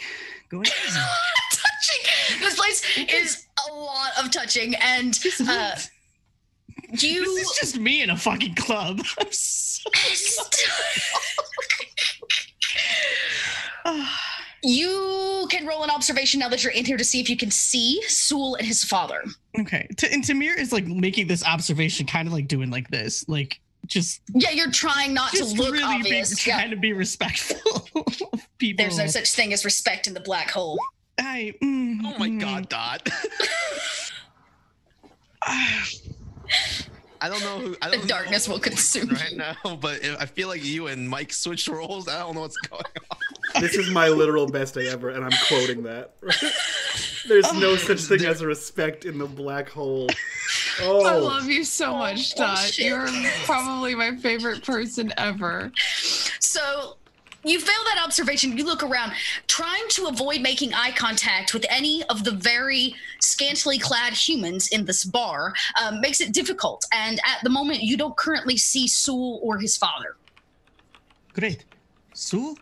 going on. Touching. This place is a lot of touching, and This is just me in a fucking club. I'm so You can roll an observation now that you're in here to see if you can see Sewell and his father. Okay. And Tamir is like making this observation, kind of like doing like this. Like just. Yeah, you're trying not to look really obvious. Trying to be respectful of people. There's no such thing as respect in the black hole. Oh my God, Dot. I don't know who. The darkness will consume right now, but I feel like you and Mike switched roles. I don't know what's going on. This is my literal best day ever, and I'm quoting that. There's no such thing as respect in the black hole. Oh. I love you so much, Dot. You're probably my favorite person ever. So you fail that observation. You look around, trying to avoid making eye contact with any of the very scantily clad humans in this bar, makes it difficult. And at the moment, you don't currently see Sewell or his father. Great. Sewell?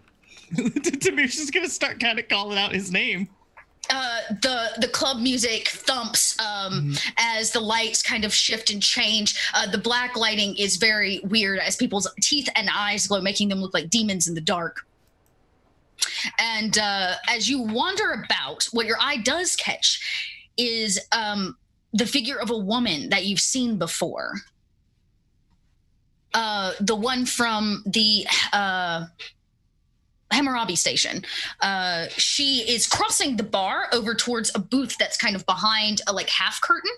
Tamir's just going to start kind of calling out his name. The club music thumps as the lights kind of shift and change. The black lighting is very weird as people's teeth and eyes glow, making them look like demons in the dark. And as you wander about, what your eye does catch is the figure of a woman that you've seen before. The one from the... Hammurabi station. She is crossing the bar over towards a booth that's kind of behind a like half curtain.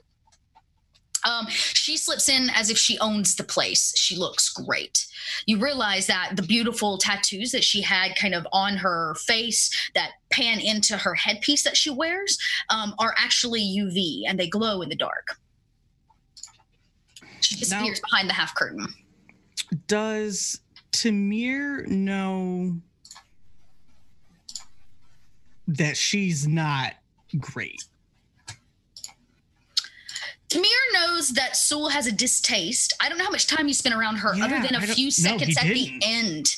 She slips in as if she owns the place. She looks great. You realize that the beautiful tattoos that she had kind of on her face that pan into her headpiece that she wears are actually UV and they glow in the dark. She disappears behind the half curtain. Does Tamir know that she's not great? Tamir knows that Sewell has a distaste. I don't know how much time you spent around her, other than a few seconds at the end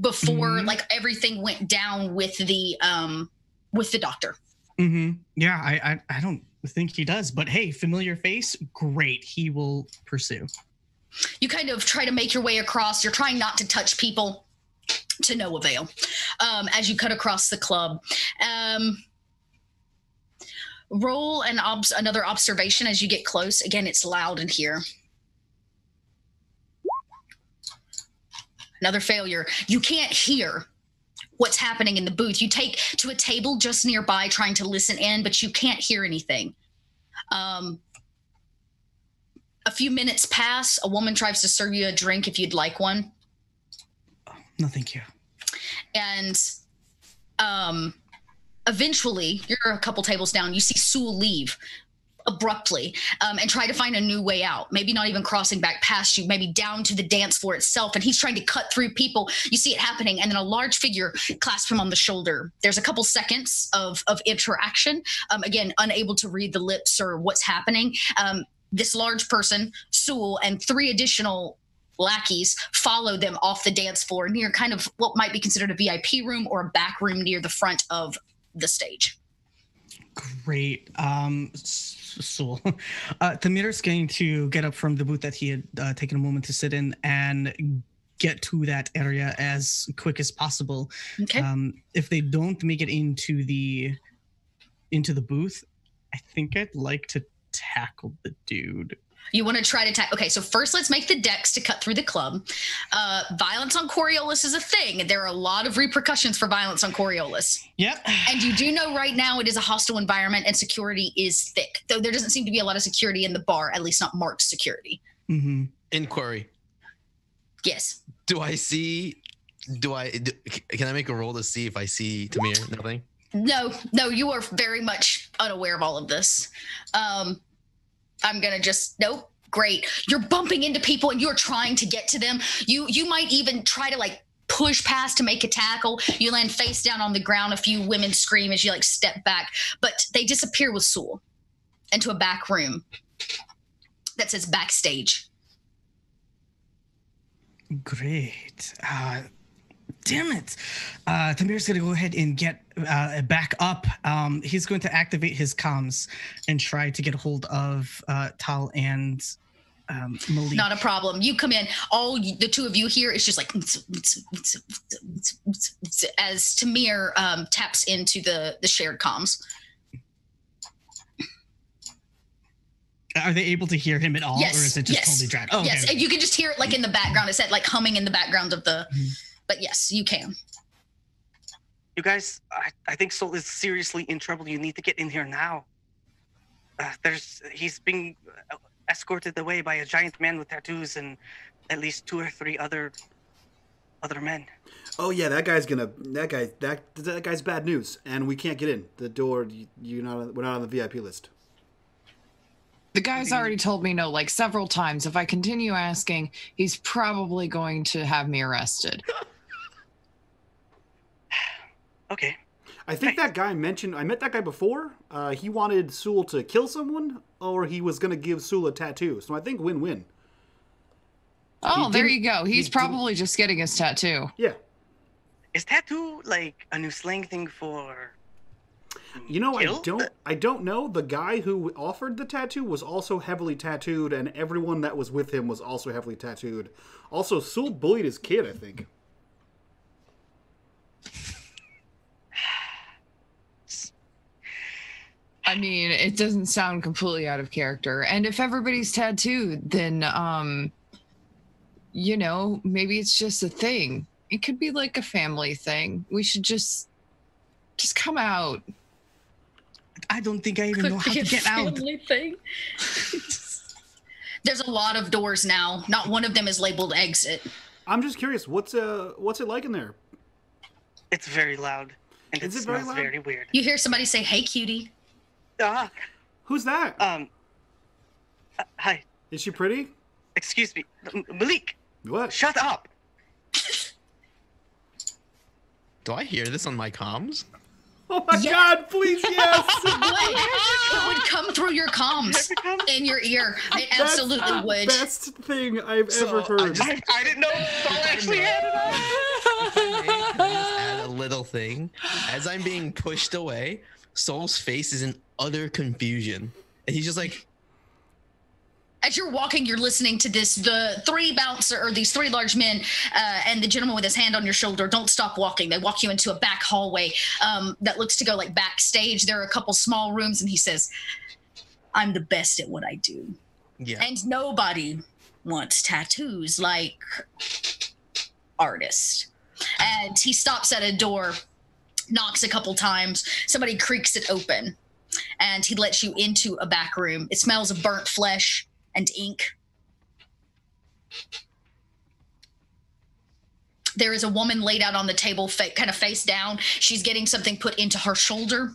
before like everything went down with the doctor. Yeah, I don't think he does, but hey, familiar face, great. He will pursue. You kind of try to make your way across. You're trying not to touch people. To no avail, as you cut across the club. Roll an another observation as you get close. Again, it's loud in here. Another failure. You can't hear what's happening in the booth. You take to a table just nearby trying to listen in, but you can't hear anything. A few minutes pass. A woman tries to serve you a drink if you'd like one. No, thank you. And eventually, you're a couple tables down. You see Sewell leave abruptly and try to find a new way out. Maybe not even crossing back past you, maybe down to the dance floor itself. And he's trying to cut through people. You see it happening. And then a large figure clasps him on the shoulder. There's a couple seconds of interaction. Again, unable to read the lips or what's happening. This large person, Sewell, and three additional lackeys follow them off the dance floor near kind of what might be considered a VIP room or a back room near the front of the stage. Great. Sewell. Tamir's going to get up from the booth that he had taken a moment to sit in and get to that area as quick as possible. Okay. If they don't make it into the booth, I think I'd like to tackle the dude. You want to try to attack. Okay, so first let's make the dex to cut through the club. Violence on Coriolis is a thing. There are a lot of repercussions for violence on Coriolis. Yep. And you do know right now it is a hostile environment and security is thick. Though there doesn't seem to be a lot of security in the bar, at least not marked security. Mm-hmm. Inquiry. Yes. Can I make a roll to see if I see Tamir? Nothing? No, you are very much unaware of all of this. I'm going to just, nope, great. You're bumping into people and you're trying to get to them. You might even try to like push past to make a tackle. You land face down on the ground. A few women scream as you like step back, but they disappear with Sewell into a back room that says backstage. Great. Damn it. Tamir's going to go ahead and get back up. He's going to activate his comms and try to get a hold of Tal and Malik. Not a problem. You come in. The two of you here, it's just like as Tamir taps into the shared comms. Are they able to hear him at all? Yes. Or is it just totally dragged? Oh, yes. Okay. And you can just hear it like in the background. It's like humming in the background of the... But yes, you can. You guys, I think Sewell is seriously in trouble. You need to get in here now. He's being escorted away by a giant man with tattoos and at least two or three other men. Oh yeah, that guy's bad news, and we can't get in. We're not on the VIP list. The guy's already told me no, like, several times. If I continue asking, he's probably going to have me arrested. Okay. I think that guy mentioned... I met that guy before. He wanted Sewell to kill someone, or he was going to give Sewell a tattoo. So I think win-win. Oh, there you go. He's probably just getting his tattoo. Yeah. Is tattoo, like, a new slang thing for... You know, I don't know. The guy who offered the tattoo was also heavily tattooed, and everyone that was with him was also heavily tattooed. Also, Sewell bullied his kid, I think. I mean, it doesn't sound completely out of character. And if everybody's tattooed, then, you know, maybe it's just a thing. It could be like a family thing. We should just come out. I don't think I even know how to get out. There's a lot of doors now. Not one of them is labeled exit. I'm just curious, what's it like in there? It's very loud. And it smells very weird. You hear somebody say, "Hey, cutie." Ah. Who's that? Hi. Is she pretty? Excuse me. Malik. What? Shut up. Do I hear this on my comms? Oh my God, please, yes! It would come through your comms in your ear. It absolutely would. That's the best thing I've ever heard. I didn't know Saul actually had it on. Can I just add a little thing? As I'm being pushed away, Saul's face is in utter confusion. And he's just like... As you're walking, you're listening to this, the three bouncer, or these three large men, and the gentleman with his hand on your shoulder, don't stop walking. They walk you into a back hallway that looks to go like backstage. There are a couple small rooms, and he says, "I'm the best at what I do." Yeah. And nobody wants tattoos like artists. And he stops at a door, knocks a couple times. Somebody creaks it open, and he lets you into a back room. It smells of burnt flesh and ink. There is a woman laid out on the table, kind of face down. She's getting something put into her shoulder.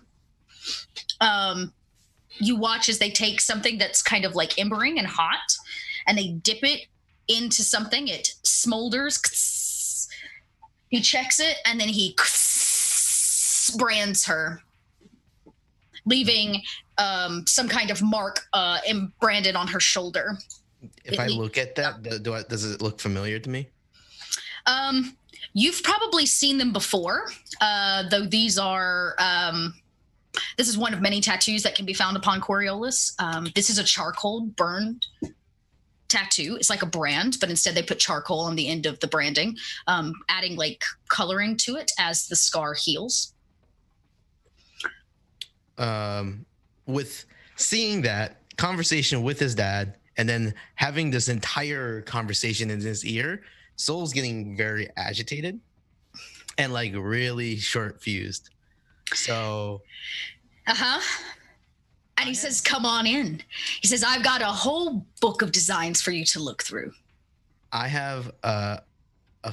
You watch as they take something that's kind of like embering and hot, and they dip it into something. It smolders. He checks it, and then he brands her, leaving some kind of mark branded on her shoulder. If I look at that, does it look familiar to me? You've probably seen them before, though these are, this is one of many tattoos that can be found upon Coriolis. This is a charcoal burned tattoo. It's like a brand, but instead they put charcoal on the end of the branding, adding like coloring to it as the scar heals. With seeing that conversation with his dad and then having this entire conversation in his ear, Soul's getting very agitated and like really short fused. So, And he says, "Come on in." He says, "I've got a whole book of designs for you to look through." I have a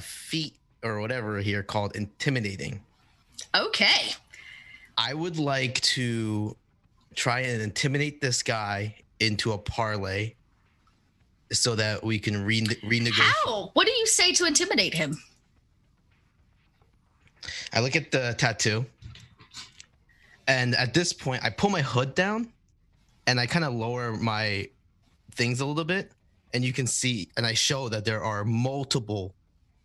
feat or whatever here called intimidating. Okay. I would like to try and intimidate this guy into a parlay so that we can renegotiate. How? What do you say to intimidate him? I look at the tattoo, and at this point, I pull my hood down, and I kind of lower my things a little bit, and you can see, and I show that there are multiple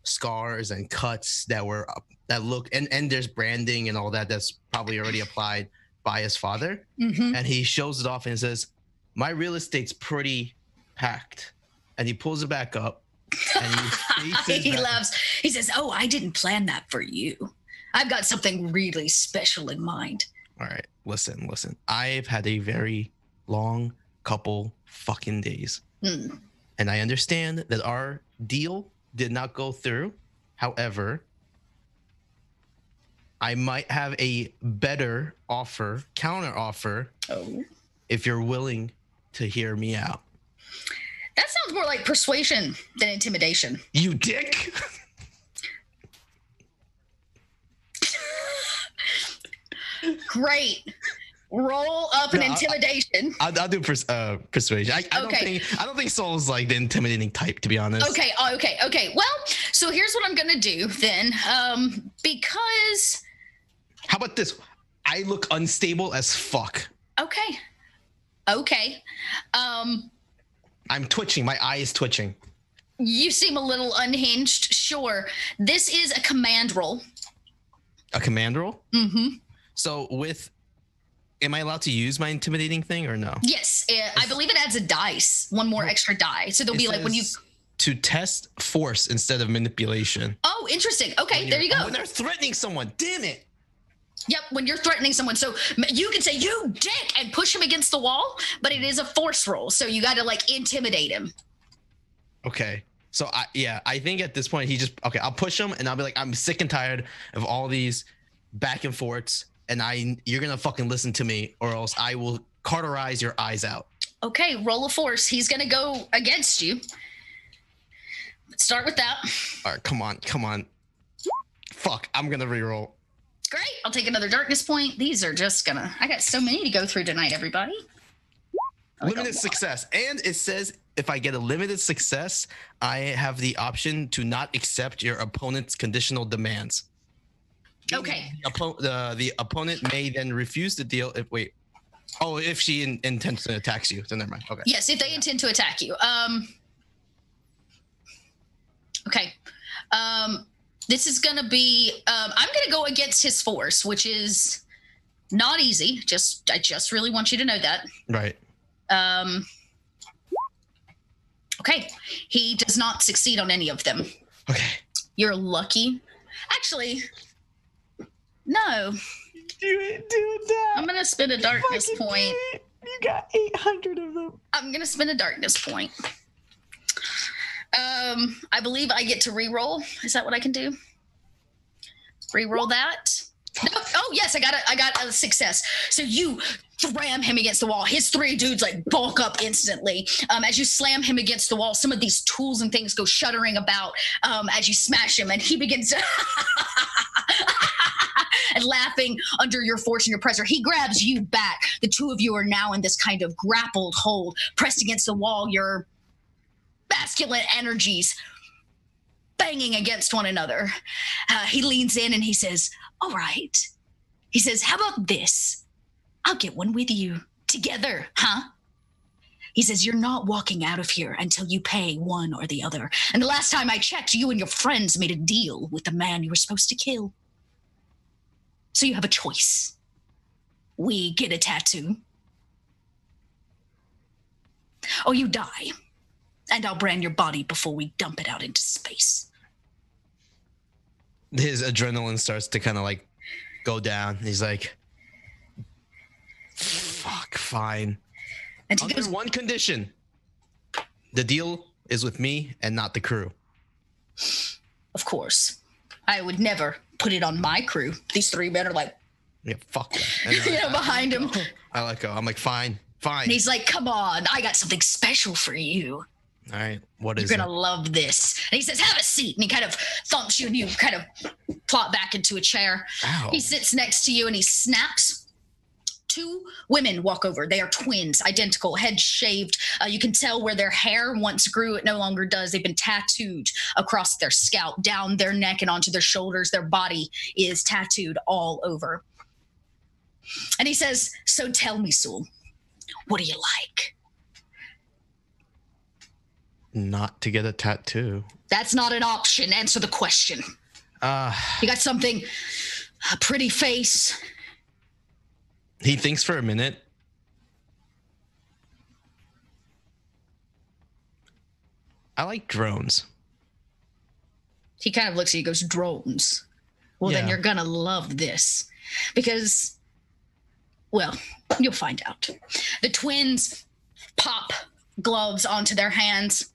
scars and cuts that were that look, and there's branding and all that that's probably already applied by his father. Mm-hmm. And he shows it off and says, "My real estate's pretty packed." And he pulls it back up. And he laughs. He says, "Oh, I didn't plan that for you. I've got something really special in mind." All right, listen. I've had a very long couple fucking days. Mm. And I understand that our deal did not go through. However, I might have a better offer, counter-offer, if you're willing to hear me out. That sounds more like persuasion than intimidation. You dick! Great. Roll up an intimidation. I'll do persuasion. I don't think Sol's like the intimidating type, to be honest. Okay. Well, so here's what I'm gonna do then, because. How about this? I look unstable as fuck. Okay. I'm twitching. My eye is twitching. You seem a little unhinged. Sure. This is a command roll. A command roll? Mm-hmm. So with. Am I allowed to use my intimidating thing or no? Yes. I believe it adds a dice, one more extra die. So there'll be like when you... To test force instead of manipulation. Oh, interesting. Okay, there you go. When they're threatening someone. Damn it. Yep, when you're threatening someone. So you can say, you dick, and push him against the wall, but it is a force roll. So you got to like intimidate him. Okay. So, I think at this point he just... Okay, I'll push him and I'll be like, I'm sick and tired of all these back and forths. And you're going to fucking listen to me or else I will cauterize your eyes out. Okay, roll a force. He's going to go against you. Let's start with that. All right, come on. Fuck, I'm going to reroll. Great, I'll take another darkness point. These are just going to... I got so many to go through tonight, everybody. Limited success. And it says if I get a limited success, I have the option to not accept your opponent's conditional demands. Okay. The opponent may then refuse the deal if she intends to attack you. Then never mind. Okay. Yes, if they intend to attack you. Okay. This is gonna be. I'm gonna go against his force, which is not easy. I just really want you to know that. Right. Okay. He does not succeed on any of them. Okay. You're lucky. Actually. No. You ain't doing that. I'm going to spend a darkness point. You got 800 of them. I'm going to spend a darkness point. I believe I get to re-roll. Is that what I can do? Re-roll that? No. Oh, yes, I got a success. So you ram him against the wall. His three dudes like bulk up instantly. As you slam him against the wall, some of these tools and things go shuddering about as you smash him, and he begins to... and laughing under your force and your pressure. He grabs you back. The two of you are now in this kind of grappled hold, pressed against the wall, your masculine energies banging against one another. He leans in and he says, all right. He says, how about this? I'll get one with you together, huh? He says, you're not walking out of here until you pay one or the other. And the last time I checked, you and your friends made a deal with the man you were supposed to kill. So you have a choice. We get a tattoo. Or you die. And I'll brand your body before we dump it out into space. His adrenaline starts to kind of like go down. He's like, fuck, fine. And he goes, one condition. The deal is with me and not the crew. Of course. I would never... put it on my crew. These three men are like, yeah, fuck that. Behind him. I let go. I'm like, fine. And he's like, come on, I got something special for you. All right, what is it? You're gonna love this. And he says, have a seat. And he kind of thumps you and you kind of plop back into a chair. Ow. He sits next to you and he snaps. Two women walk over. They are twins, identical, head shaved. You can tell where their hair once grew, it no longer does. They've been tattooed across their scalp, down their neck and onto their shoulders. Their body is tattooed all over. And he says, so tell me, Sul, what do you like? Not to get a tattoo. That's not an option. Answer the question. You got something, a pretty face. He thinks for a minute. I like drones. He kind of looks at you and goes, drones. Well, yeah. Then you're going to love this because, well, you'll find out. The twins pop gloves onto their hands.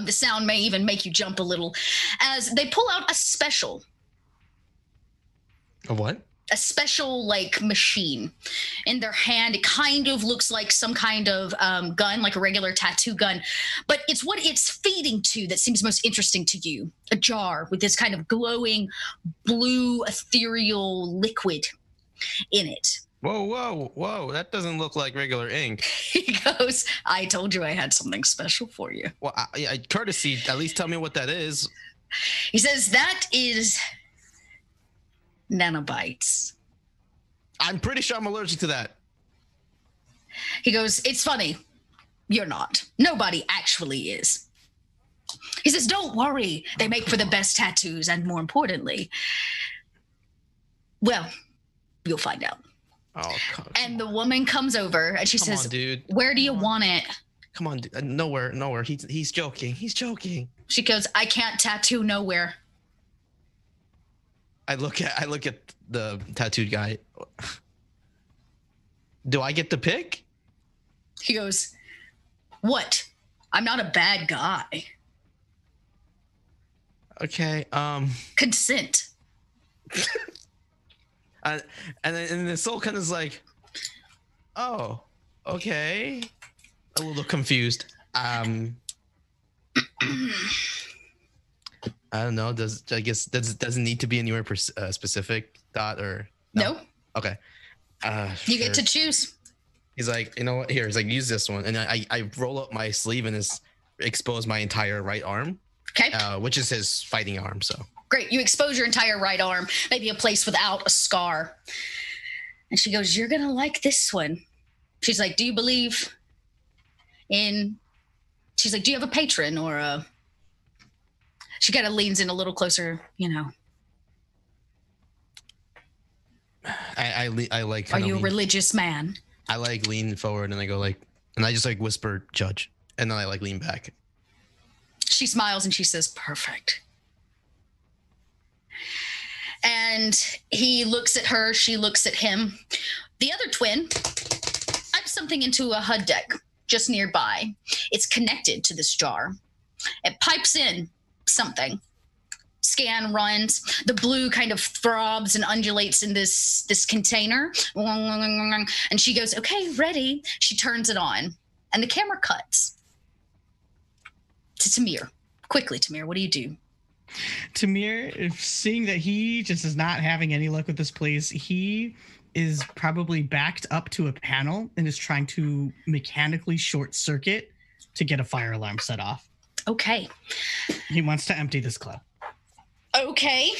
The sound may even make you jump a little as they pull out a special. A what? A special like machine in their hand. It kind of looks like some kind of gun, like a regular tattoo gun, but it's what it's feeding to that seems most interesting to you. A jar with this kind of glowing blue ethereal liquid in it. Whoa, whoa, whoa. That doesn't look like regular ink. He goes, I told you I had something special for you. Well, courtesy, at least tell me what that is. He says, that is nanobites. I'm pretty sure I'm allergic to that. He goes, it's funny. You're not. Nobody actually is. He says, don't worry. They make for the best tattoos. And more importantly, well, you'll find out. Oh, and the woman comes over and she says, dude, where do you want it? Come on, dude. Nowhere, nowhere. He's joking. He's joking. She goes, I can't tattoo nowhere. I look at the tattooed guy. Do I get to pick? He goes, what? I'm not a bad guy. Okay. Consent. And the soul kind of is like, oh, okay. A little confused. I don't know. Doesn't need to be anywhere specific, dot or no? No. Okay. You get to choose. He's like, you know what? Here, he's like, use this one, and I roll up my sleeve and expose my entire right arm. Okay. Which is his fighting arm, so. Great. You expose your entire right arm, maybe a place without a scar. And she goes, you're going to like this one. She's like, do you believe in, she's like, do you have a patron or a, she kind of leans in a little closer, you know. I like, are you a religious man? I like lean forward and I go like, and I just like whisper judge. And then I like lean back. She smiles and she says, perfect. And he looks at her. She looks at him. The other twin types something into a HUD deck just nearby. It's connected to this jar. It pipes in something. Scan runs. The blue kind of throbs and undulates in this container. And she goes, okay, ready. She turns it on. And the camera cuts to Tamir. Quickly, Tamir, what do you do? Tamir, seeing that he just is not having any luck with this place, he is probably backed up to a panel and is trying to mechanically short circuit to get a fire alarm set off. Okay. He wants to empty this club. Okay.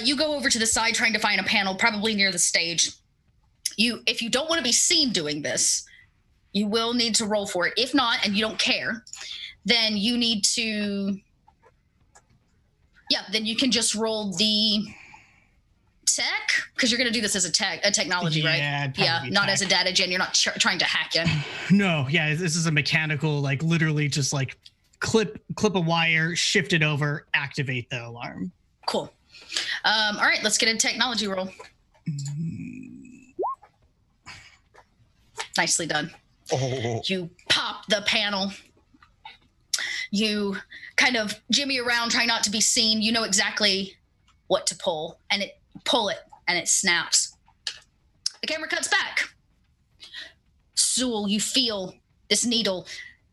You go over to the side trying to find a panel, probably near the stage. If you don't want to be seen doing this, you will need to roll for it. If not, and you don't care, then you need to... Yeah, then you can just roll the tech, because you're going to do this as a technology, right? Yeah, not tech. As a data gen. You're not trying to hack it. No, yeah, this is a mechanical, like literally just like clip a wire, shift it over, activate the alarm. Cool. All right, let's get a technology roll. Nicely done. Oh. You pop the panel. You kind of jimmy around, try not to be seen. You know exactly what to pull, and it snaps. The camera cuts back. Sewell, you feel this needle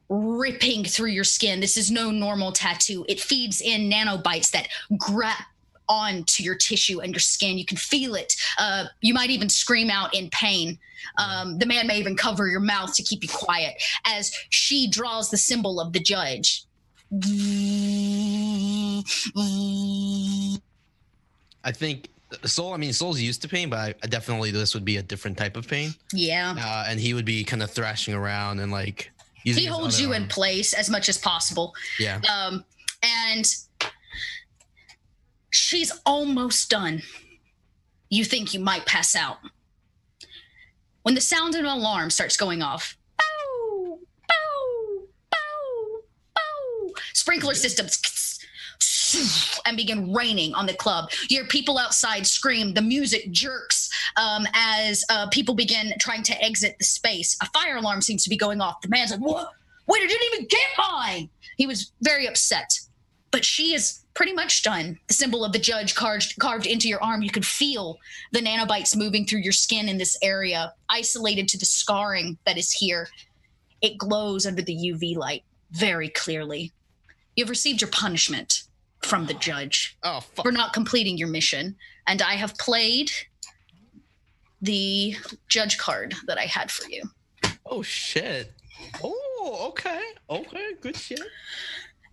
ripping through your skin. This is no normal tattoo. It feeds in nanobites that grab onto your tissue and your skin. You can feel it. You might even scream out in pain. The man may even cover your mouth to keep you quiet as she draws the symbol of the judge. I think Soul's used to pain, but I definitely this would be a different type of pain. Yeah. And he would be kind of thrashing around and like using his other arm. He holds you in place as much as possible. Yeah. And she's almost done. You think you might pass out. When the sound of an alarm starts going off, bow, bow, bow, bow, sprinkler systems and begin raining on the club. You hear people outside scream. The music jerks as people begin trying to exit the space. A fire alarm seems to be going off. The man's like, what? Wait, I didn't even get mine. He was very upset. But she is pretty much done. The symbol of the judge carved into your arm. You could feel the nanobites moving through your skin in this area, isolated to the scarring that is here. It glows under the UV light very clearly. You've received your punishment from the judge. Oh, fuck. For not completing your mission. And I have played the judge card that I had for you. Oh, shit. Oh, okay. Okay, good shit.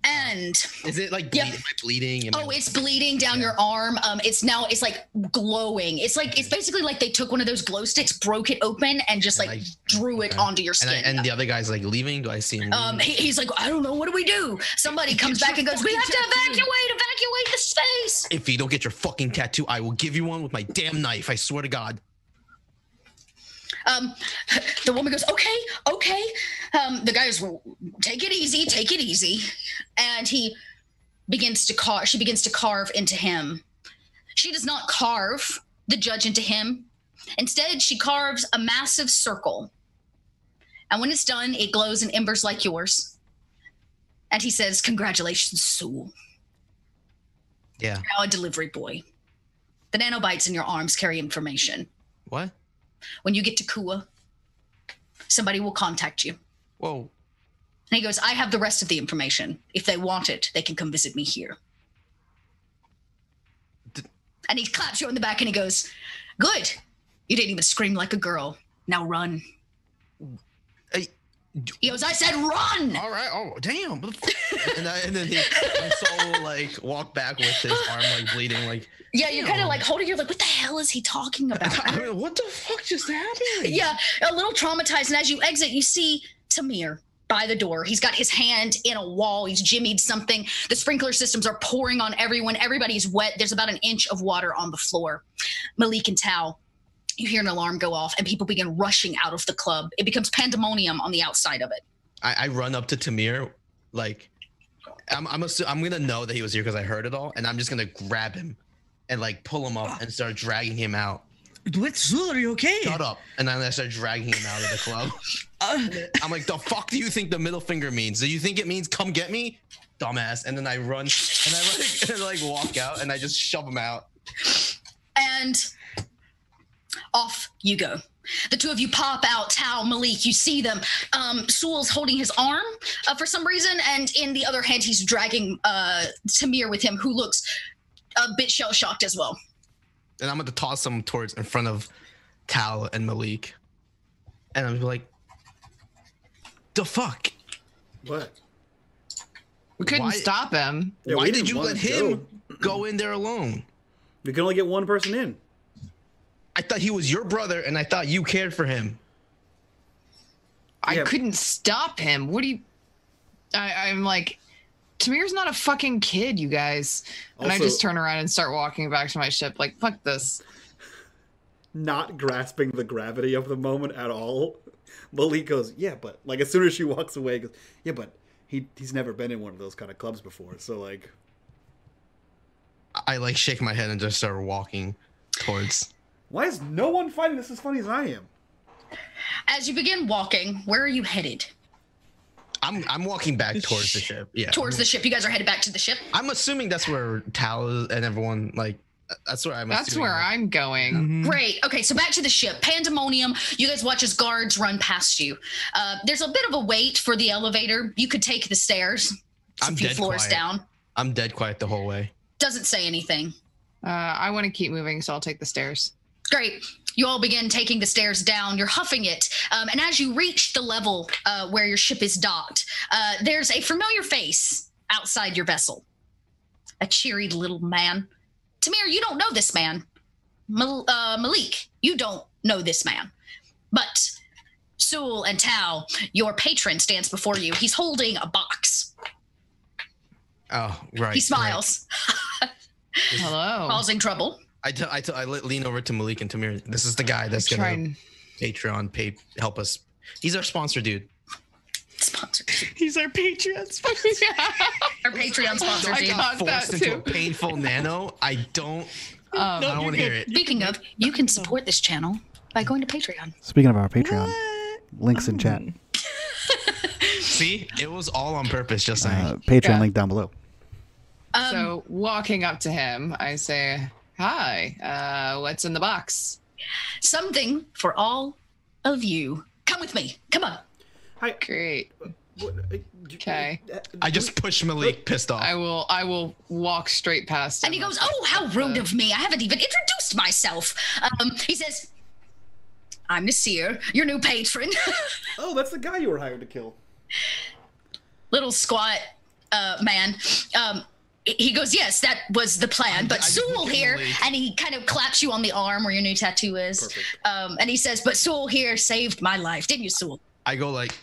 And is it like bleeding? Am I bleeding? It's bleeding down your arm. It's like glowing. It's like it's basically like they took one of those glow sticks, broke it open, and just like drew it onto your skin. And the other guy's like leaving. Do I see him? He's like, I don't know. What do we do? Somebody comes back and goes, we have to evacuate the space. If you don't get your fucking tattoo, I will give you one with my damn knife. I swear to God. The woman goes, okay. The guy goes, well, take it easy. And she begins to carve into him. She does not carve the judge into him. Instead, she carves a massive circle. And when it's done, it glows in embers like yours. And he says, congratulations, Sewell. Yeah. You're now a delivery boy. The nanobites in your arms carry information. What? When you get to Kua, somebody will contact you. Whoa. And he goes, I have the rest of the information. If they want it, they can come visit me here. And he claps you on the back and he goes, good. You didn't even scream like a girl. Now run. He goes, I said run! All right. Oh, damn. and then he so like walk back with his arm like bleeding. Like, yeah, damn. You're kind of like holding your like, what the hell is he talking about? I mean, what the fuck just happened? Yeah, a little traumatized. And as you exit, you see Tamir by the door. He's got his hand in a wall. He's jimmied something. The sprinkler systems are pouring on everyone. Everybody's wet. There's about an inch of water on the floor. Malik and Tao. You hear an alarm go off and people begin rushing out of the club. It becomes pandemonium on the outside of it. I run up to Tamir, like, I'm going to know that he was here because I heard it all, and I'm just going to grab him and, like, pull him up and start dragging him out. What, Zul, are you okay? Shut up. And then I start dragging him out of the club. I'm like, the fuck do you think the middle finger means? Do you think it means come get me? Dumbass. And then I run, and I walk out, and I just shove him out. And... off you go. The two of you pop out. Tao, Malik, you see them. Sewell's holding his arm for some reason, and in the other hand, he's dragging Tamir with him, who looks a bit shell-shocked as well. And I'm going to toss him towards in front of Tao and Malik. And I'm like, the fuck? What? We couldn't stop him. Yeah, why did you let him go in there alone? We can only get one person in. I thought he was your brother, and I thought you cared for him. Yeah. I couldn't stop him. What do you... I'm like, Tamir's not a fucking kid, you guys. And also, I just turn around and start walking back to my ship, like, fuck this. Not grasping the gravity of the moment at all. Malik goes, yeah, but... like, as soon as she walks away, goes, yeah, but he's never been in one of those kind of clubs before, so, like... I, like, shake my head and just start walking towards... Why is no one finding this as funny as I am? As you begin walking, where are you headed? I'm walking back towards the ship. Yeah. Towards the ship. You guys are headed back to the ship? I'm assuming that's where Tal and everyone, like, that's where I'm assuming. That's where I'm going. Mm-hmm. Great. Okay, so back to the ship. Pandemonium. You guys watch as guards run past you. There's a bit of a wait for the elevator. You could take the stairs. It's a few floors down. I'm dead quiet the whole way. Doesn't say anything. I want to keep moving, so I'll take the stairs. Great. You all begin taking the stairs down. You're huffing it. And as you reach the level where your ship is docked, there's a familiar face outside your vessel. A cheery little man. Tamir, you don't know this man. Malik, you don't know this man. But Sewell and Tao, your patron stands before you. He's holding a box. Oh, right. He smiles. Right. Hello. Causing trouble. I lean over to Malik and Tamir. This is the guy that's going to Patreon help us. He's our sponsor, dude. He's our Patreon sponsor. Our Patreon sponsor, dude. I got forced into a painful nano. I don't want to hear it. Speaking of, you can support this channel by going to Patreon. Speaking of our Patreon, links in chat. See? It was all on purpose, just saying. Patreon link down below. So walking up to him, I say... Hi, what's in the box? Something for all of you. Come with me. Come on. Hi. Great. Okay. I just pushed Malik, pissed off. I will walk straight past him. And he goes, oh, how rude of me. I haven't even introduced myself. He says, I'm Nasir, your new patron. Oh, that's the guy you were hired to kill. Little squat man. He goes, yes, that was the plan. But Sewell here, and he kind of claps you on the arm where your new tattoo is. Perfect. And he says, but Sewell here saved my life, didn't you, Sewell? I go like,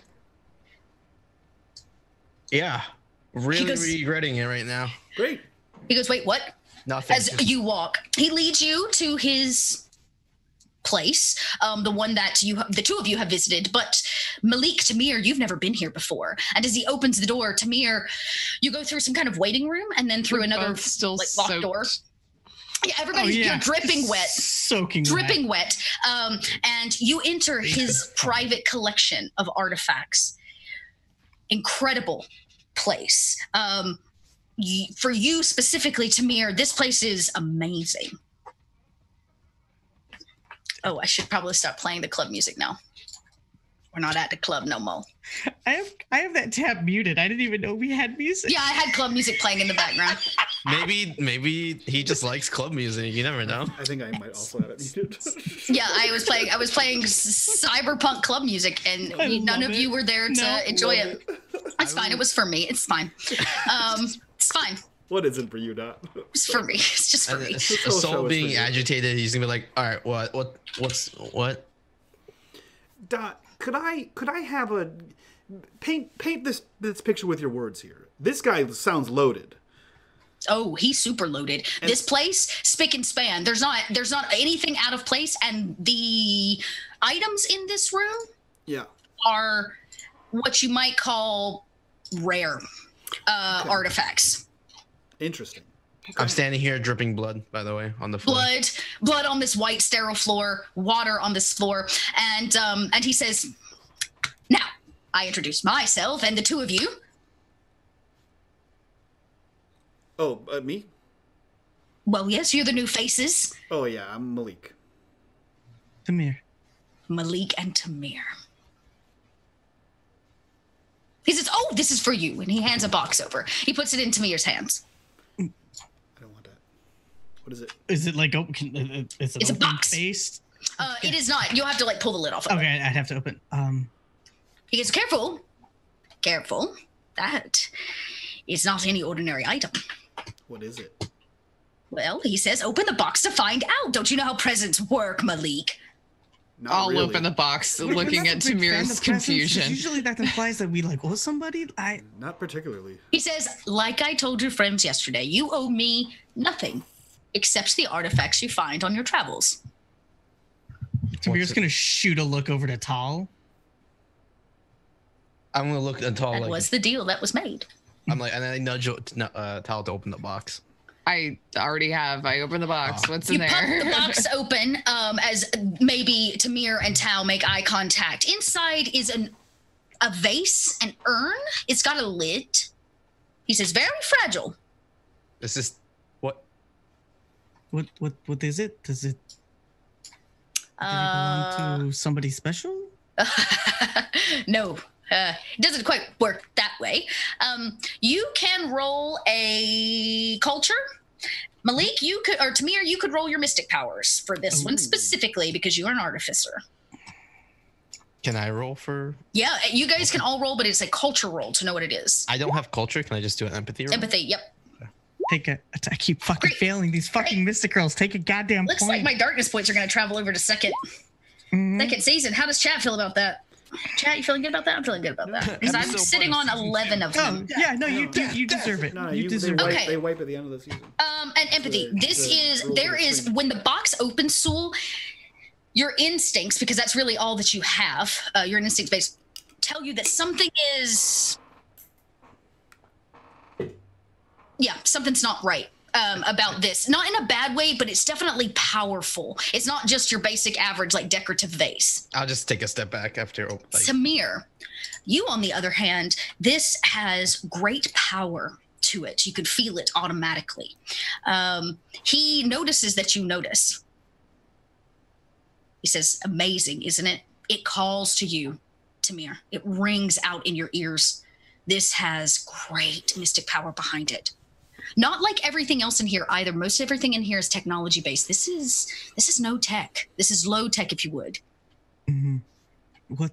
yeah, really goes, regretting it right now. Great. He goes, wait, what? Nothing. As you walk, he leads you to his place, the one that the two of you have visited, but Malik, Tamir, you've never been here before. And as he opens the door, Tamir, you go through some kind of waiting room and then through another locked door. Yeah, everybody's you're dripping wet. Soaking dripping wet. And you enter his private collection of artifacts. Incredible place. For you specifically, Tamir, this place is amazing. Oh, I should probably stop playing the club music now. We're not at the club no more. I have that tab muted. I didn't even know we had music. Yeah, I had club music playing in the background. Maybe he just likes club music. You never know. I think I might also have it muted. Yeah, I was playing cyberpunk club music, and none of you were there to enjoy it. It's fine. It was for me. It's fine. It's fine. What isn't for you, Dot? It's for me. It's just for me. Soul being agitated, he's gonna be like, "All right, what?" Dot, could I have a paint this picture with your words here? This guy sounds loaded. Oh, he's super loaded. And this place, spick and span. There's not anything out of place, and the items in this room, are what you might call rare artifacts. Interesting. I'm standing here dripping blood, by the way, on the floor. Blood on this white sterile floor, water on this floor. And he says, now, I introduce myself and the two of you. Oh, me? Well, yes, you're the new faces. Oh, yeah, I'm Malik. Tamir. Malik and Tamir. He says, oh, this is for you. And he hands a box over. He puts it in Tamir's hands. What is it? Is it like open? It's open a box. Faced? It is not. You'll have to like pull the lid off. Okay, I'd have to open. He gets careful. Careful. That is not any ordinary item. What is it? Well, he says, open the box to find out. Don't you know how presents work, Malik? Not I'll really. Open the box, looking at Tamir's confusion. Usually that implies that we like owe somebody. Not particularly. He says, like I told your friends yesterday, you owe me nothing. Except the artifacts you find on your travels. Tamir's gonna shoot a look over to Tal. I'm gonna look at Tal. That like, was the deal that was made. I'm like, and then I nudge Tal to open the box. I already have. I open the box. Oh. What's in there? You pop the box open as maybe Tamir and Tal make eye contact. Inside is a vase, an urn. It's got a lid. He says, very fragile. This is. What is it? Does it belong to somebody special? No, it doesn't quite work that way. You can roll a culture. Malik, you could, or Tamir, you could roll your mystic powers for this one specifically because you're an artificer. Can I roll for? Yeah, you guys can all roll, but it's a culture roll to know what it is. I don't have culture. Can I just do an empathy roll? Empathy, yep. I keep fucking failing these fucking mystic girls. Take a goddamn point. Looks like my darkness points are going to travel over to second season. How does Chat feel about that? Chat, you feeling good about that? I'm feeling good about that. Because I'm sitting on 11 of them. Yeah, no, you deserve it. No, you deserve it. They wipe at the end of the season. And empathy. There is, when the box opens, Sewell, your instincts, because that's really all that you have, your instinct base, tell you that something is... Yeah, something's not right about this. Not in a bad way, but it's definitely powerful. It's not just your basic average, like, decorative vase. I'll just take a step back after. Like... Tamir, you, on the other hand, this has great power to it. You can feel it automatically. He notices that you notice. He says, amazing, isn't it? It calls to you, Tamir. It rings out in your ears. This has great mystic power behind it. Not like everything else in here either. Most everything in here is technology based. This is no tech. This is low tech, if you would. What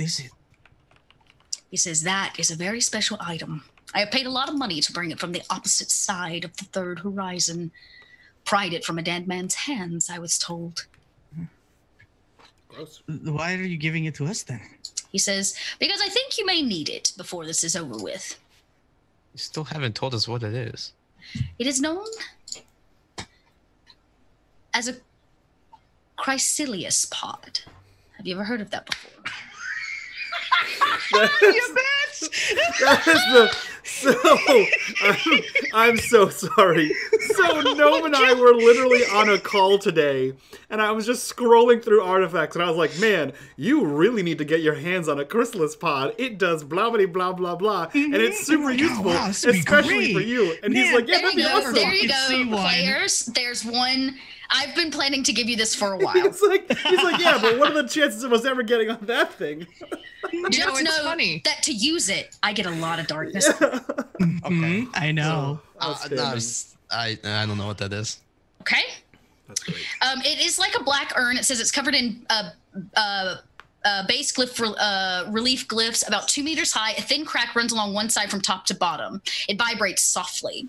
is it? He says, that is a very special item. I have paid a lot of money to bring it from the opposite side of the third horizon. Pried it from a dead man's hands, I was told. Gross. Why are you giving it to us then? He says, because I think you may need it before this is over with. You still haven't told us what it is. It is known as a Chrysalius pod. Have you ever heard of that before? I'm so sorry. So Gnome and I were literally on a call today, and I was just scrolling through artifacts, and I was like, man, you really need to get your hands on a chrysalis pod. It does blah blah blah blah blah, and it's super useful, oh, wow, especially for you. And man, he's like, yeah, that'd be awesome. There you go, players. There's one. I've been planning to give you this for a while. he's like, yeah, but what are the chances of us ever getting on that thing? Just know funny. That to use it, I get a lot of darkness. Yeah. Okay, I know. I don't know what that is. Okay. That's great. It is like a black urn. It says it's covered in base glyph, relief glyphs, about 2 meters high. A thin crack runs along one side from top to bottom. It vibrates softly.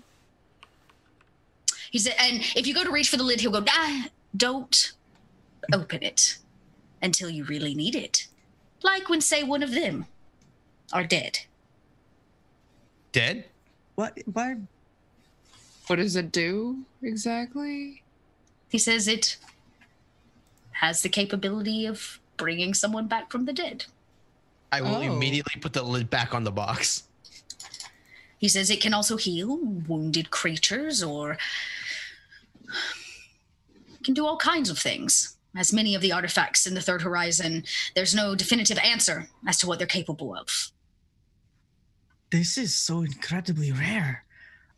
He said, and if you go to reach for the lid, he'll go, ah, don't open it until you really need it. Like when, say, one of them are dead. Dead? What? Why? What does it do exactly? He says it has the capability of bringing someone back from the dead. I will immediately put the lid back on the box. He says it can also heal wounded creatures, or can do all kinds of things. As many of the artifacts in the Third Horizon, there's no definitive answer as to what they're capable of. This is so incredibly rare.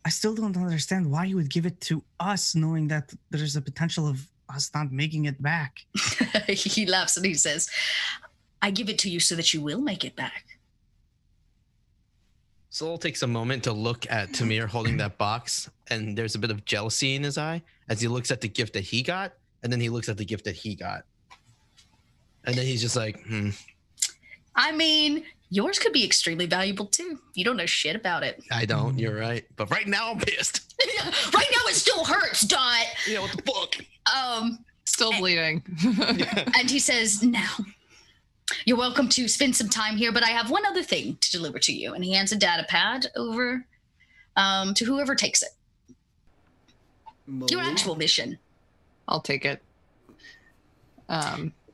I still don't understand why you would give it to us, knowing that there's a potential of us not making it back. He laughs and he says, I give it to you so that you will make it back. Sol takes a moment to look at Tamir holding that box, and there's a bit of jealousy in his eye as he looks at the gift that he got, and then he looks at the gift that he got. And then he's just like, I mean, yours could be extremely valuable too. You don't know shit about it. I don't, you're right. But right now I'm pissed. Right now it still hurts, Dot. Yeah, what the fuck? Still bleeding. And he says, now. You're welcome to spend some time here, but I have one other thing to deliver to you. And he hands a data pad over to whoever takes it. Your actual mission. I'll take it.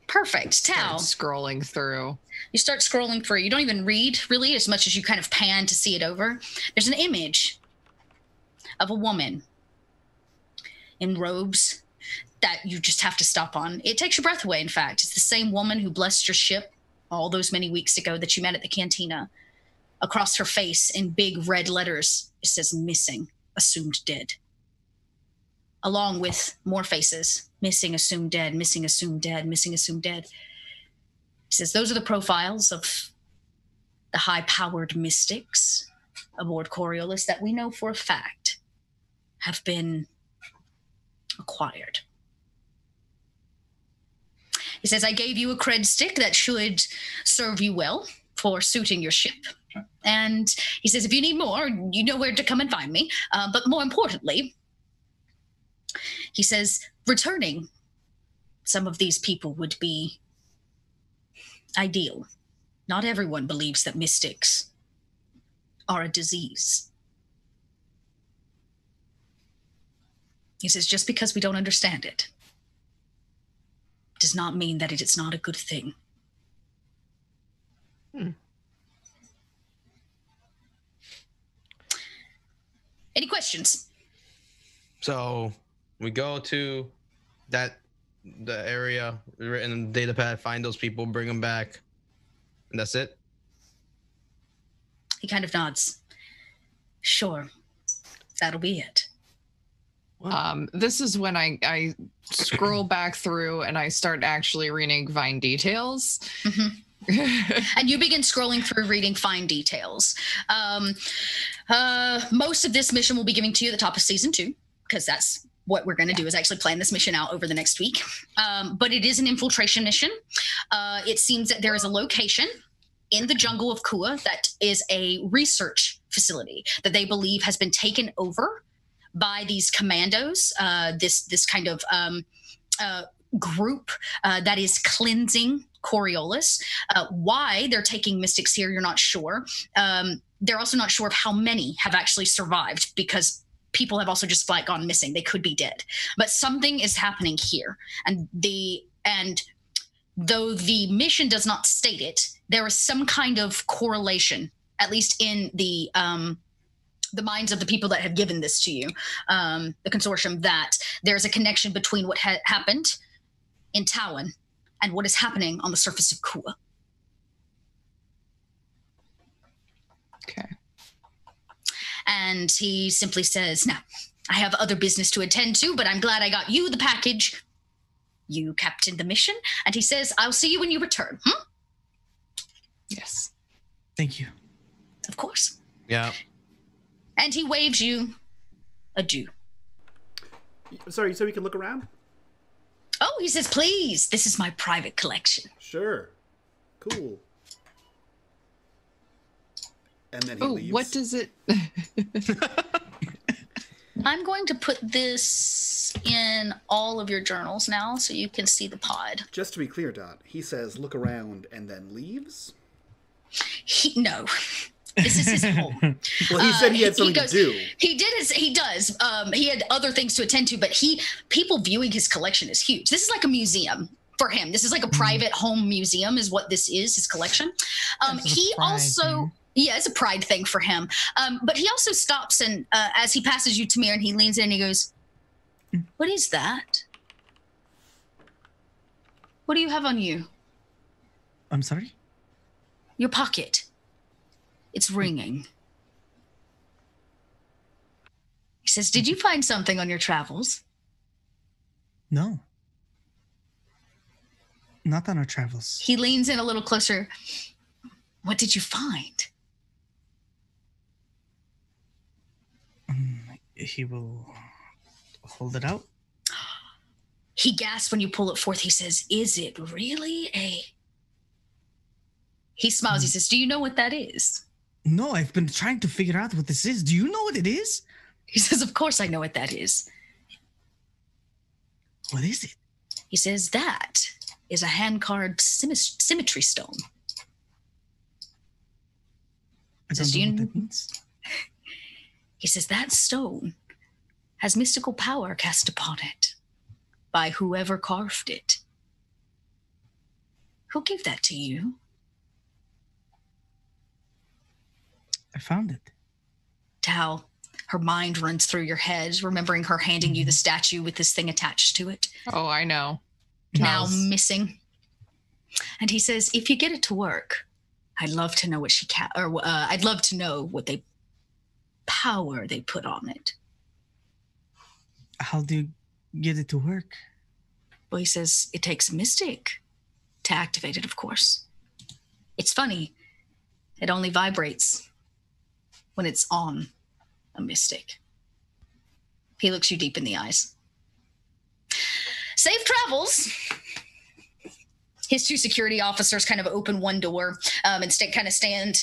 Perfect. Tao. Scrolling through. You start scrolling through. You don't even read, really, as much as you kind of pan to see it over. There's an image of a woman in robes that you just have to stop on. It takes your breath away, in fact. It's the same woman who blessed your ship all those many weeks ago that you met at the cantina. Across her face, in big red letters, it says missing, assumed dead. Along with more faces, missing, assumed dead, missing, assumed dead, missing, assumed dead. It says those are the profiles of the high-powered mystics aboard Coriolis that we know for a fact have been acquired. He says, I gave you a cred stick that should serve you well for suiting your ship. And he says, if you need more, you know where to come and find me. But more importantly, he says, returning some of these people would be ideal. Not everyone believes that mystics are a disease. He says, just because we don't understand it does not mean that it's not a good thing. Any questions? So we go to the area written in the data pad, find those people, bring them back, and that's it? He kind of nods. Sure, that'll be it. This is when I scroll back through and I start actually reading fine details. And you begin scrolling through reading fine details. Most of this mission will be given to you at the top of season 2, because that's what we're going to do is actually plan this mission out over the next week. But it is an infiltration mission. It seems that there is a location in the jungle of Kua that is a research facility that they believe has been taken over by these commandos, this kind of group that is cleansing Coriolis. Why they're taking mystics here, you're not sure. They're also not sure of how many have actually survived, because people have also just like gone missing. They could be dead, but something is happening here. And though the mission does not state it, there is some kind of correlation, at least in the minds of the people that have given this to you, the consortium, that there's a connection between what happened in Tawin and what is happening on the surface of Kua. Okay. And he simply says, "Now, I have other business to attend to, but I'm glad I got you the package. You captained the mission." And he says, "I'll see you when you return." Hmm? Yes. Thank you. Of course. Yeah. And he waves you adieu. Sorry, so we can look around? Oh, he says, "Please, this is my private collection." Sure. Cool. And then he leaves. What does it... I'm going to put this in all of your journals now so you can see the pod. Just to be clear, Dot, he says, "Look around," and then leaves? No. This is his home. Well, he said he had something to do. He does. He had other things to attend to, but people viewing his collection is huge. This is like a museum for him. This is like a private home museum is what this is, his collection. He also... Yeah, it's a pride thing for him. But he also stops and as he passes you, Tamir, and he leans in and he goes, "What is that? What do you have on you?" "I'm sorry?" "Your pocket. It's ringing." He says, "Did you find something on your travels?" "No. Not on our travels." He leans in a little closer. "What did you find?" He will hold it out. He gasps when you pull it forth. He says, "Is it really a..." He smiles. He says, "Do you know what that is?" "No, I've been trying to figure out what this is. Do you know what it is?" He says, "Of course I know what that is." "What is it?" He says, "That is a hand-carved symmetry stone." I don't know what that means. He says, "That stone has mystical power cast upon it by whoever carved it. Who gave that to you?" "I found it." Tao, her mind runs through your head, remembering her handing you the statue with this thing attached to it. Oh, I know. Now missing. And he says, "If you get it to work, I'd love to know what she I'd love to know what power they put on it." "How do you get it to work?" Well, he says, "It takes a mystic to activate it, of course. It's funny. It only vibrates when it's on a mystic." He looks you deep in the eyes. "Safe travels." His two security officers kind of open one door and stand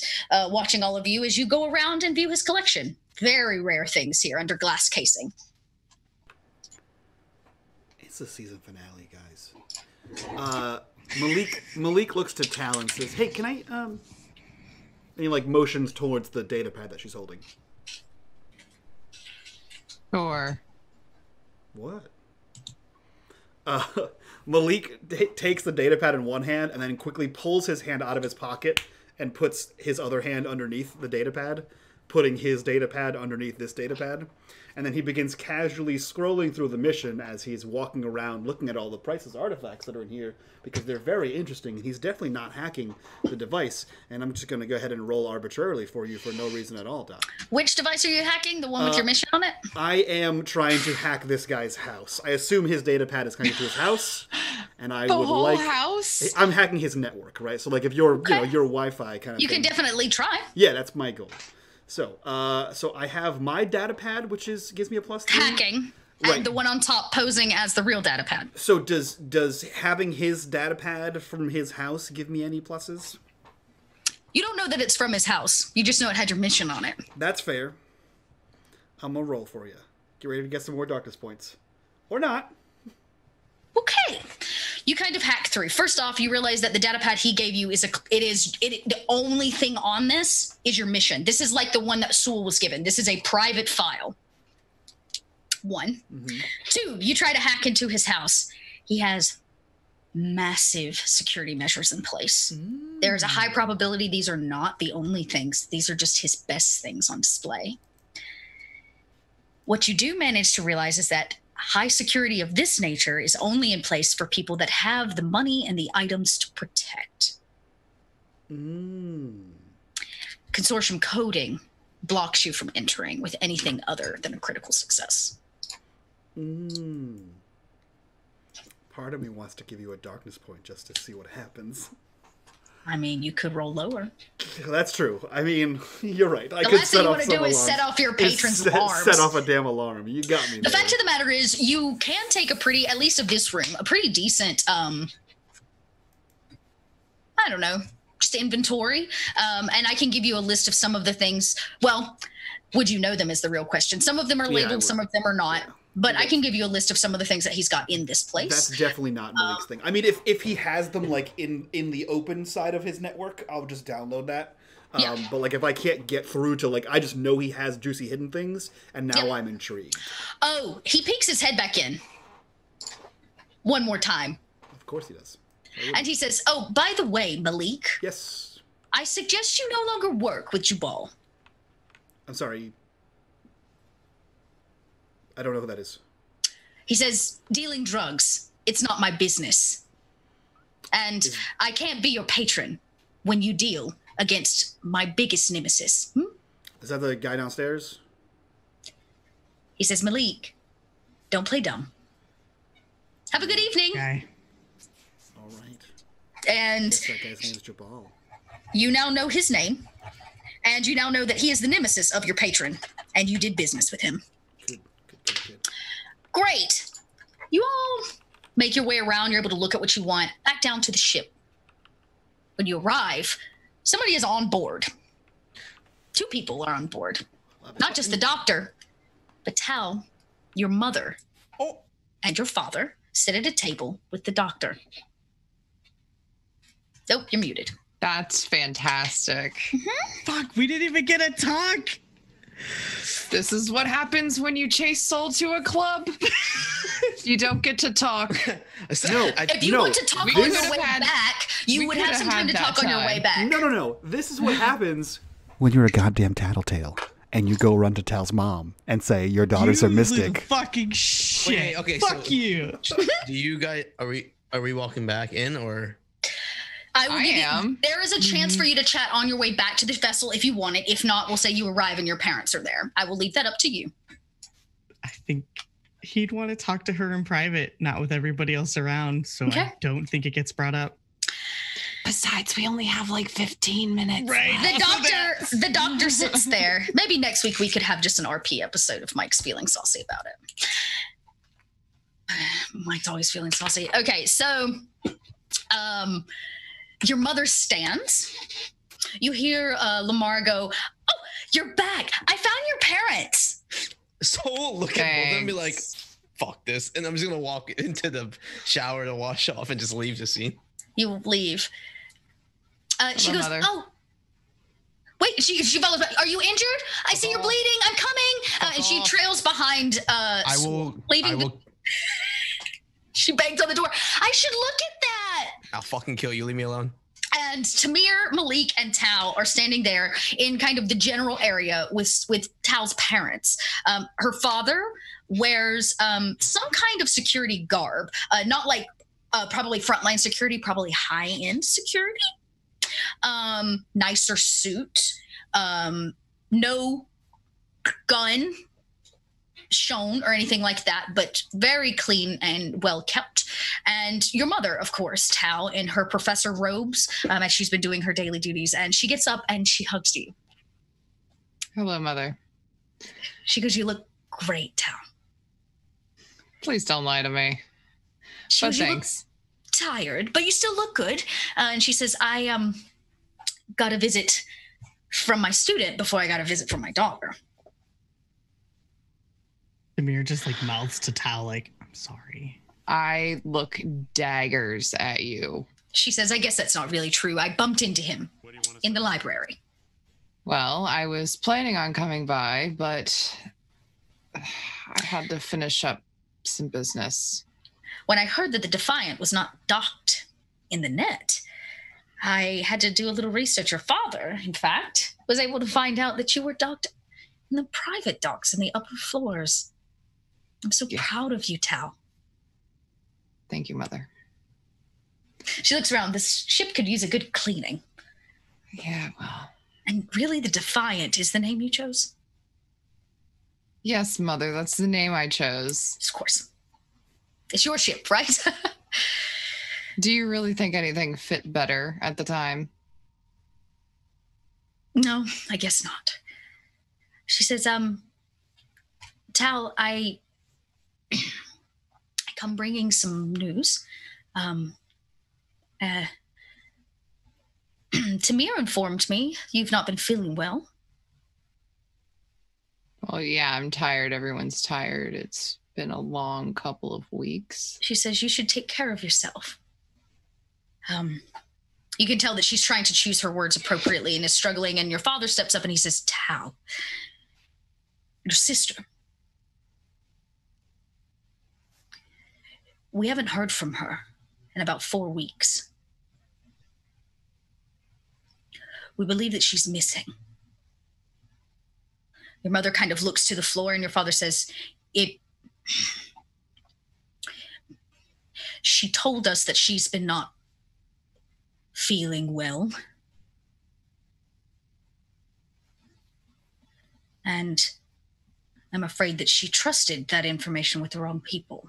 watching all of you as you go around and view his collection. Very rare things here under glass casing. It's the season finale, guys. Malik looks to Tal and says, "Hey, can I?" And he motions towards the data pad that she's holding. Sure. What? Malik takes the data pad in one hand and then quickly pulls his hand out of his pocket and puts his other hand underneath the data pad, putting his data pad underneath this data pad. And then he begins casually scrolling through the mission as he's walking around looking at all the priceless artifacts that are in here because they're very interesting. And he's definitely not hacking the device. And I'm just going to go ahead and roll arbitrarily for you for no reason at all, Doc. Which device are you hacking? The one with your mission on it? I am trying to hack this guy's house. I assume his data pad is connected to his house. And I the would whole like... house? I'm hacking his network, right? So like if you're, okay, your Wi-Fi kind of You thing. Can definitely try. Yeah, that's my goal. So I have my data pad, which gives me a +3. Hacking. Right. And the one on top posing as the real data pad. So does having his data pad from his house give me any pluses? You don't know that it's from his house. You just know it had your mission on it. That's fair. I'm gonna roll for you. Get ready to get some more darkness points. Or not. Okay. You kind of hack through. First off, you realize that the data pad he gave you is the only thing on this is your mission. This is like the one that Sewell was given. This is a private file. One. Mm-hmm. Two, you try to hack into his house. He has massive security measures in place. Mm. There is a high probability these are not the only things. These are just his best things on display. What you do manage to realize is that high security of this nature is only in place for people that have the money and the items to protect. Mm. Consortium coding blocks you from entering with anything other than a critical success. Mm. Part of me wants to give you a darkness point just to see what happens. I mean, you could roll lower. That's true. I mean, you're right. I could set off some alarms. The last thing you want to do is set off your patron's alarms. Set off a damn alarm. You got me. The fact of the matter is, you can take a pretty, at least of this room, a pretty decent, I don't know, just inventory. And I can give you a list of some of the things. Well, would you know them is the real question. Some of them are labeled, some of them are not. Yeah. But I can give you a list of some of the things that he's got in this place. That's definitely not Malik's thing. I mean, if he has them, like, in the open side of his network, I'll just download that. Yeah. But, like, if I can't get through to, like, I just know he has juicy hidden things, and now I'm intrigued. Oh, he peeks his head back in. One more time. Of course he does. And he says, oh, by the way, Malik. Yes? I suggest you no longer work with Jubal. I'm sorry. I don't know who that is. He says, dealing drugs. It's not my business. And I can't be your patron when you deal against my biggest nemesis. Hmm? Is that the guy downstairs? He says, Malik, don't play dumb. Have a good evening. Okay. All right. And I guess that guy's name is Jubal. You now know his name. And you now know that he is the nemesis of your patron. And you did business with him. Great. You all make your way around. You're able to look at what you want. Back down to the ship. When you arrive, somebody is on board. Two people are on board. Not just the doctor, but Tal, your mother, and your father sit at a table with the doctor. Nope, you're muted. That's fantastic. Mm-hmm. Fuck, we didn't even get a talk. This is what happens when you chase Soul to a club. You don't get to talk. If you want to talk on your way back, you would have some time to talk on your way back. No. This is what happens when you're a goddamn tattletale and you go run to Tal's mom and say your daughters are mystic. Fucking shit. Wait, okay, fuck you. Do you guys are we walking back in or? I am. There is a chance for you to chat on your way back to the vessel if you want it. If not, we'll say you arrive and your parents are there. I will leave that up to you. I think he'd want to talk to her in private, not with everybody else around. So okay. I don't think it gets brought up. Besides, we only have like 15 minutes. Right. The doctor sits there. Maybe next week we could have just an RP episode of Mike's feeling saucy about it. Mike's always feeling saucy. Okay, so... your mother stands. You hear Lamar go, oh, you're back. I found your parents. So we'll look at them and be like, fuck this. And I'm just going to walk into the shower to wash off and just leave the scene. You leave. She goes, mother. Oh. Wait, she follows back. Are you injured? I see you're bleeding. I'm coming. And she trails behind. I will. She bangs on the door. I should look at that. I'll fucking kill you. Leave me alone. And Tamir, Malik, and Tal are standing there in kind of the general area with Tal's parents. Her father wears some kind of security garb, not like probably frontline security, probably high-end security. Nicer suit. No gun shown or anything like that, but very clean and well kept. And your mother, of course, Tao, in her professor robes, as she's been doing her daily duties, and she gets up and she hugs you. Hello, mother. She goes, you look great, Tao. Please don't lie to me. She but thanks. Tired, but you still look good. And she says, I got a visit from my student before I got a visit from my daughter. Amir just like mouths to Tal, like, I'm sorry. I look daggers at you. She says, I guess that's not really true. I bumped into him in the library. Well, I was planning on coming by, but I had to finish up some business. When I heard that the Defiant was not docked in the net, I had to do a little research. Your father, in fact, was able to find out that you were docked in the private docks in the upper floors. I'm so proud of you, Tal. Thank you, Mother. She looks around. This ship could use a good cleaning. Yeah, well. And really, the Defiant is the name you chose? Yes, Mother, that's the name I chose. Of course. It's your ship, right? Do you really think anything fit better at the time? No, I guess not. She says, Tal, I come bringing some news. Tamir informed me you've not been feeling well. Well, yeah, I'm tired. Everyone's tired. It's been a long couple of weeks. She says you should take care of yourself. You can tell that she's trying to choose her words appropriately and is struggling. And your father steps up and he says, Tal, your sister. We haven't heard from her in about 4 weeks. We believe that she's missing. Your mother kind of looks to the floor and your father says, she told us that she's been not feeling well. And I'm afraid that she trusted that information with the wrong people.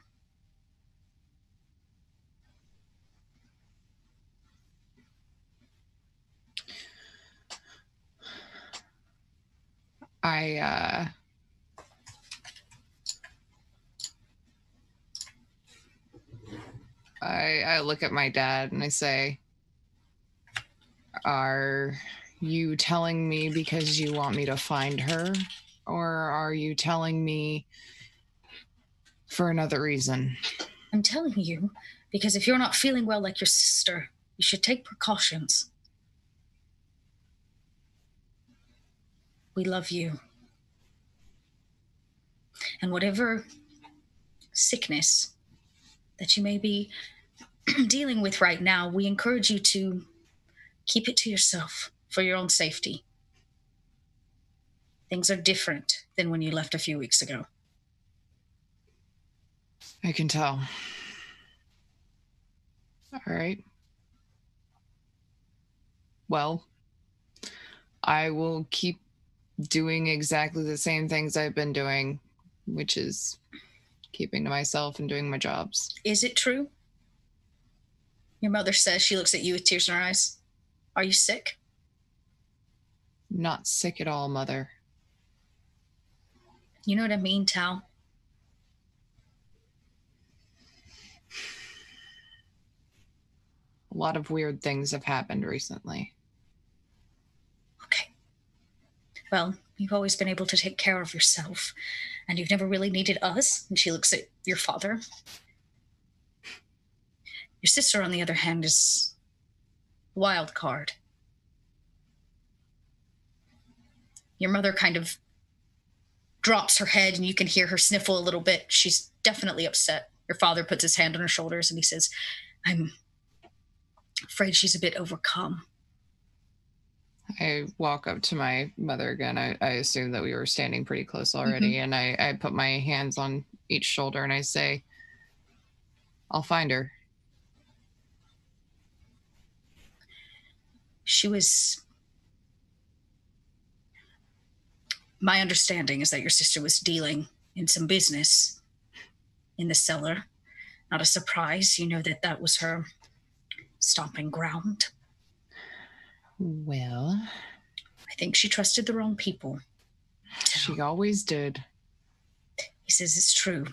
I look at my dad and I say, are you telling me because you want me to find her, or are you telling me for another reason? I'm telling you because if you're not feeling well like your sister, you should take precautions. We love you. And whatever sickness that you may be dealing with right now, we encourage you to keep it to yourself for your own safety. Things are different than when you left a few weeks ago. I can tell. All right. Well, I will keep doing exactly the same things I've been doing, which is keeping to myself and doing my jobs. Is it true? Your mother says, she looks at you with tears in her eyes. Are you sick? Not sick at all, Mother. You know what I mean, Tal? A lot of weird things have happened recently. Well, you've always been able to take care of yourself, and you've never really needed us. And she looks at your father. Your sister, on the other hand, is a wild card. Your mother kind of drops her head, and you can hear her sniffle a little bit. She's definitely upset. Your father puts his hand on her shoulders, and he says, I'm afraid she's a bit overcome. I walk up to my mother again. I assume that we were standing pretty close already. Mm-hmm. And I put my hands on each shoulder and I say, I'll find her. She was... My understanding is that your sister was dealing in some business in the cellar. Not a surprise. You know that was her stomping ground. Well, I think she trusted the wrong people. She always did. He says it's true.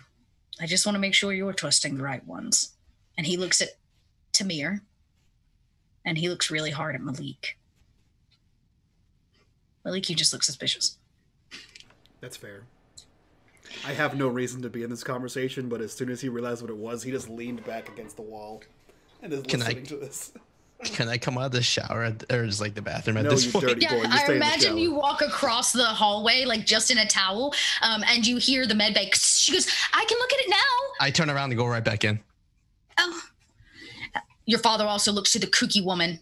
I just want to make sure you're trusting the right ones. And he looks at Tamir, and he looks really hard at Malik. Malik, you just look suspicious. That's fair. I have no reason to be in this conversation, but as soon as he realized what it was, he just leaned back against the wall and is listening to this. Can I come out of the shower or just like the bathroom at this point? Dirty boy. I imagine you walk across the hallway like just in a towel, and you hear the med bay. She goes, "I can look at it now." I turn around and go right back in. Oh, your father also looks to the kooky woman.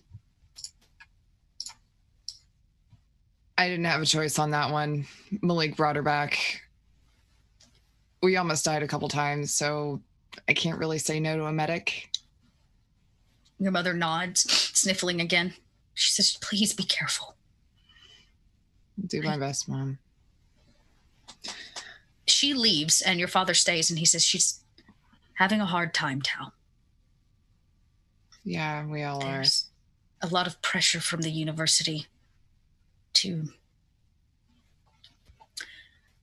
I didn't have a choice on that one. Malik brought her back. We almost died a couple times, so I can't really say no to a medic. Your mother nods, sniffling again. She says, "Please be careful." I'll do my best, Mom. She leaves, and your father stays, and he says, "She's having a hard time, Tal." Yeah, we all are. A lot of pressure from the university to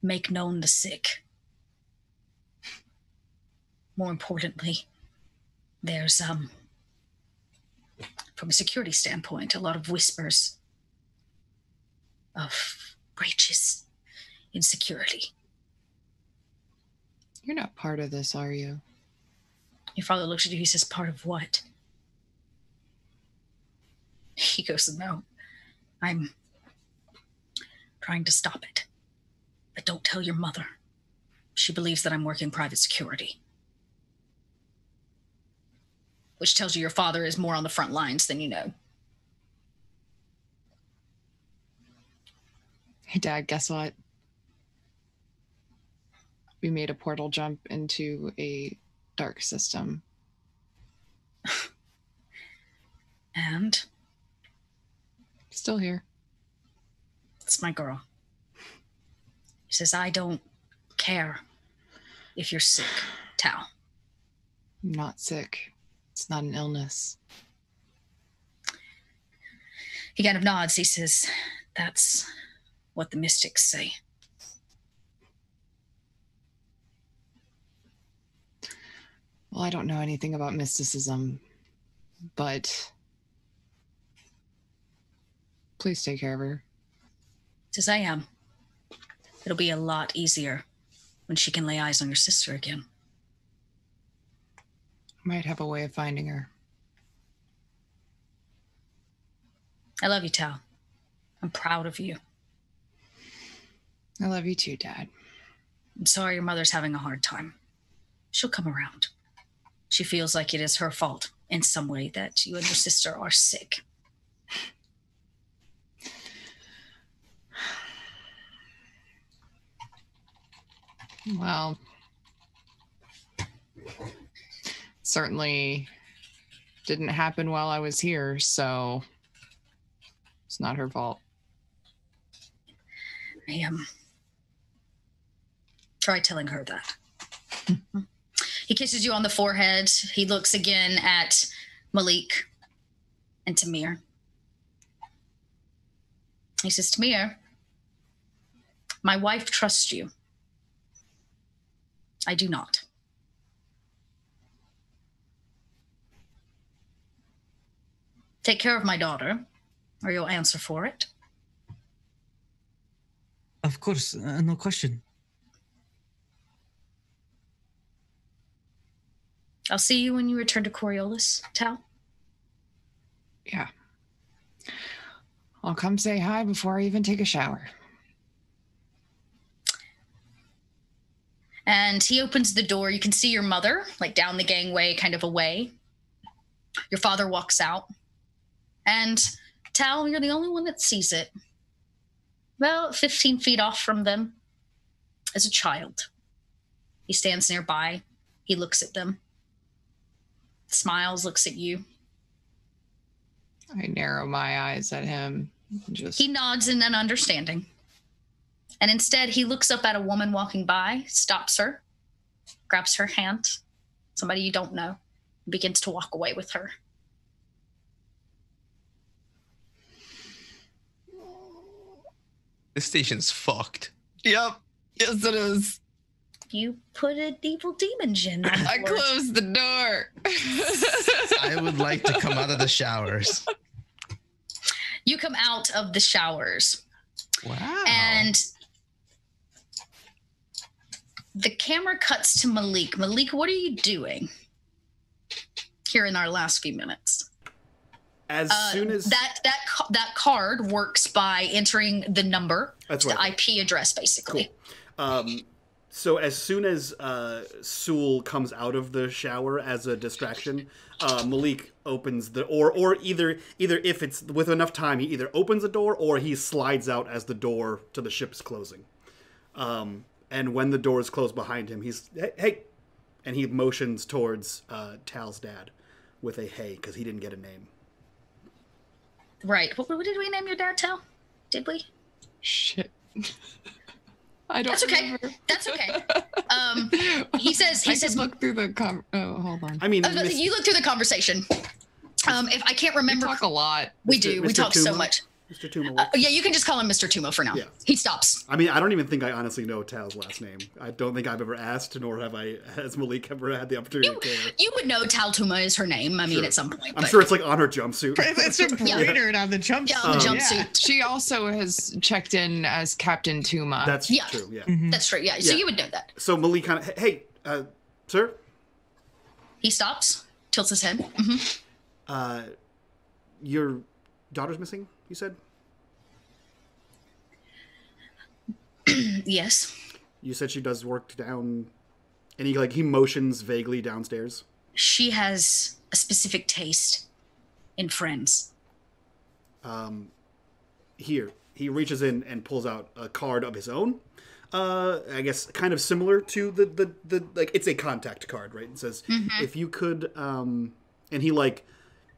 make known the sick. More importantly, there's from a security standpoint, a lot of whispers of breaches in security. You're not part of this, are you? Your father looks at you, he says, "Part of what?" He goes, "No, I'm trying to stop it. But don't tell your mother. She believes that I'm working private security." Which tells you your father is more on the front lines than you know. Hey, Dad, guess what? We made a portal jump into a dark system. And? Still here. It's my girl. He says, "I don't care if you're sick, Tal." I'm not sick. It's not an illness. He kind of nods. He says, "That's what the mystics say." Well, I don't know anything about mysticism, but please take care of her. Says, "I am. It'll be a lot easier when she can lay eyes on your sister again." Might have a way of finding her. I love you, Tal. I'm proud of you. I love you too, Dad. I'm sorry your mother's having a hard time. She'll come around. She feels like it is her fault in some way that you and your sister are sick. Well... certainly didn't happen while I was here, so it's not her fault. I try telling her that. He kisses you on the forehead. He looks again at Malik and Tamir. He says, "Tamir, my wife trusts you. I do not. Take care of my daughter, or you'll answer for it." Of course, no question. I'll see you when you return to Coriolis, Tal. Yeah. I'll come say hi before I even take a shower. And he opens the door. You can see your mother, like down the gangway, kind of away. Your father walks out. And Tal, you're the only one that sees it. About 15 feet off from them is a child. He stands nearby. He looks at them. Smiles, looks at you. I narrow my eyes at him. He nods in an understanding. And instead, he looks up at a woman walking by, stops her, grabs her hand, somebody you don't know, and begins to walk away with her. This station's fucked. Yep. Yes, it is. you put an evil demon gin. I closed the door. I would like to come out of the showers. You come out of the showers. Wow. And the camera cuts to Malik. Malik, what are you doing here in our last few minutes? As soon as that card works by entering the number, that's the IP address, basically. Cool. So as soon as Sewell comes out of the shower as a distraction, Malik opens the or either if it's with enough time, he either opens the door or he slides out as the door to the ship is closing. And when the door is closed behind him, he's hey, and he motions towards Tal's dad with a hey because he didn't get a name. Right. What did we name your dad, Tal? Did we? Shit. I don't remember. That's okay. He says look through the hold on. I mean, you look through the conversation. If I can't remember, we talk a lot. We do. We talk so much. Mr. Tumo. Yeah, you can just call him Mr. Tumo for now. Yeah. He stops. I mean, I don't even think I honestly know Tal's last name. I don't think I've ever asked, nor have I, has Malik ever had the opportunity to care. You would know Tal Tumo is her name, I mean, at some point. I'm sure it's like on her jumpsuit. It's embroidered on the jumpsuit. Yeah, on the jumpsuit. Yeah. She also has checked in as Captain Tumo. That's true, yeah. Mm-hmm. That's true, yeah. So you would know that. So Malik kind of, hey, sir? He stops, tilts his head. Mm-hmm. Your daughter's missing? You said? Yes. You said she does work down, and he motions vaguely downstairs. She has a specific taste in friends. Here, he reaches in and pulls out a card of his own. I guess kind of similar to the it's a contact card, right? It says, mm-hmm. If you could, and he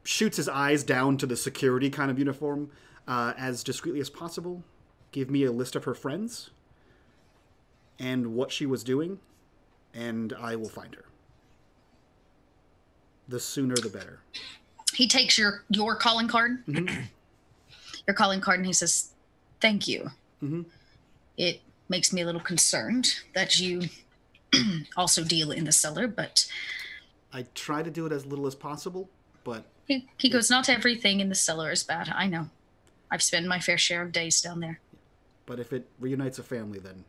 shoots his eyes down to the security kind of uniform as discreetly as possible. Give me a list of her friends and what she was doing, and I will find her. The sooner the better. He takes your calling card, mm-hmm. Your calling card, and he says, thank you. Mm-hmm. It makes me a little concerned that you also deal in the cellar, but... I try to do it as little as possible, but... He goes, not everything in the cellar is bad. I know. I've spent my fair share of days down there. But if it reunites a family, then...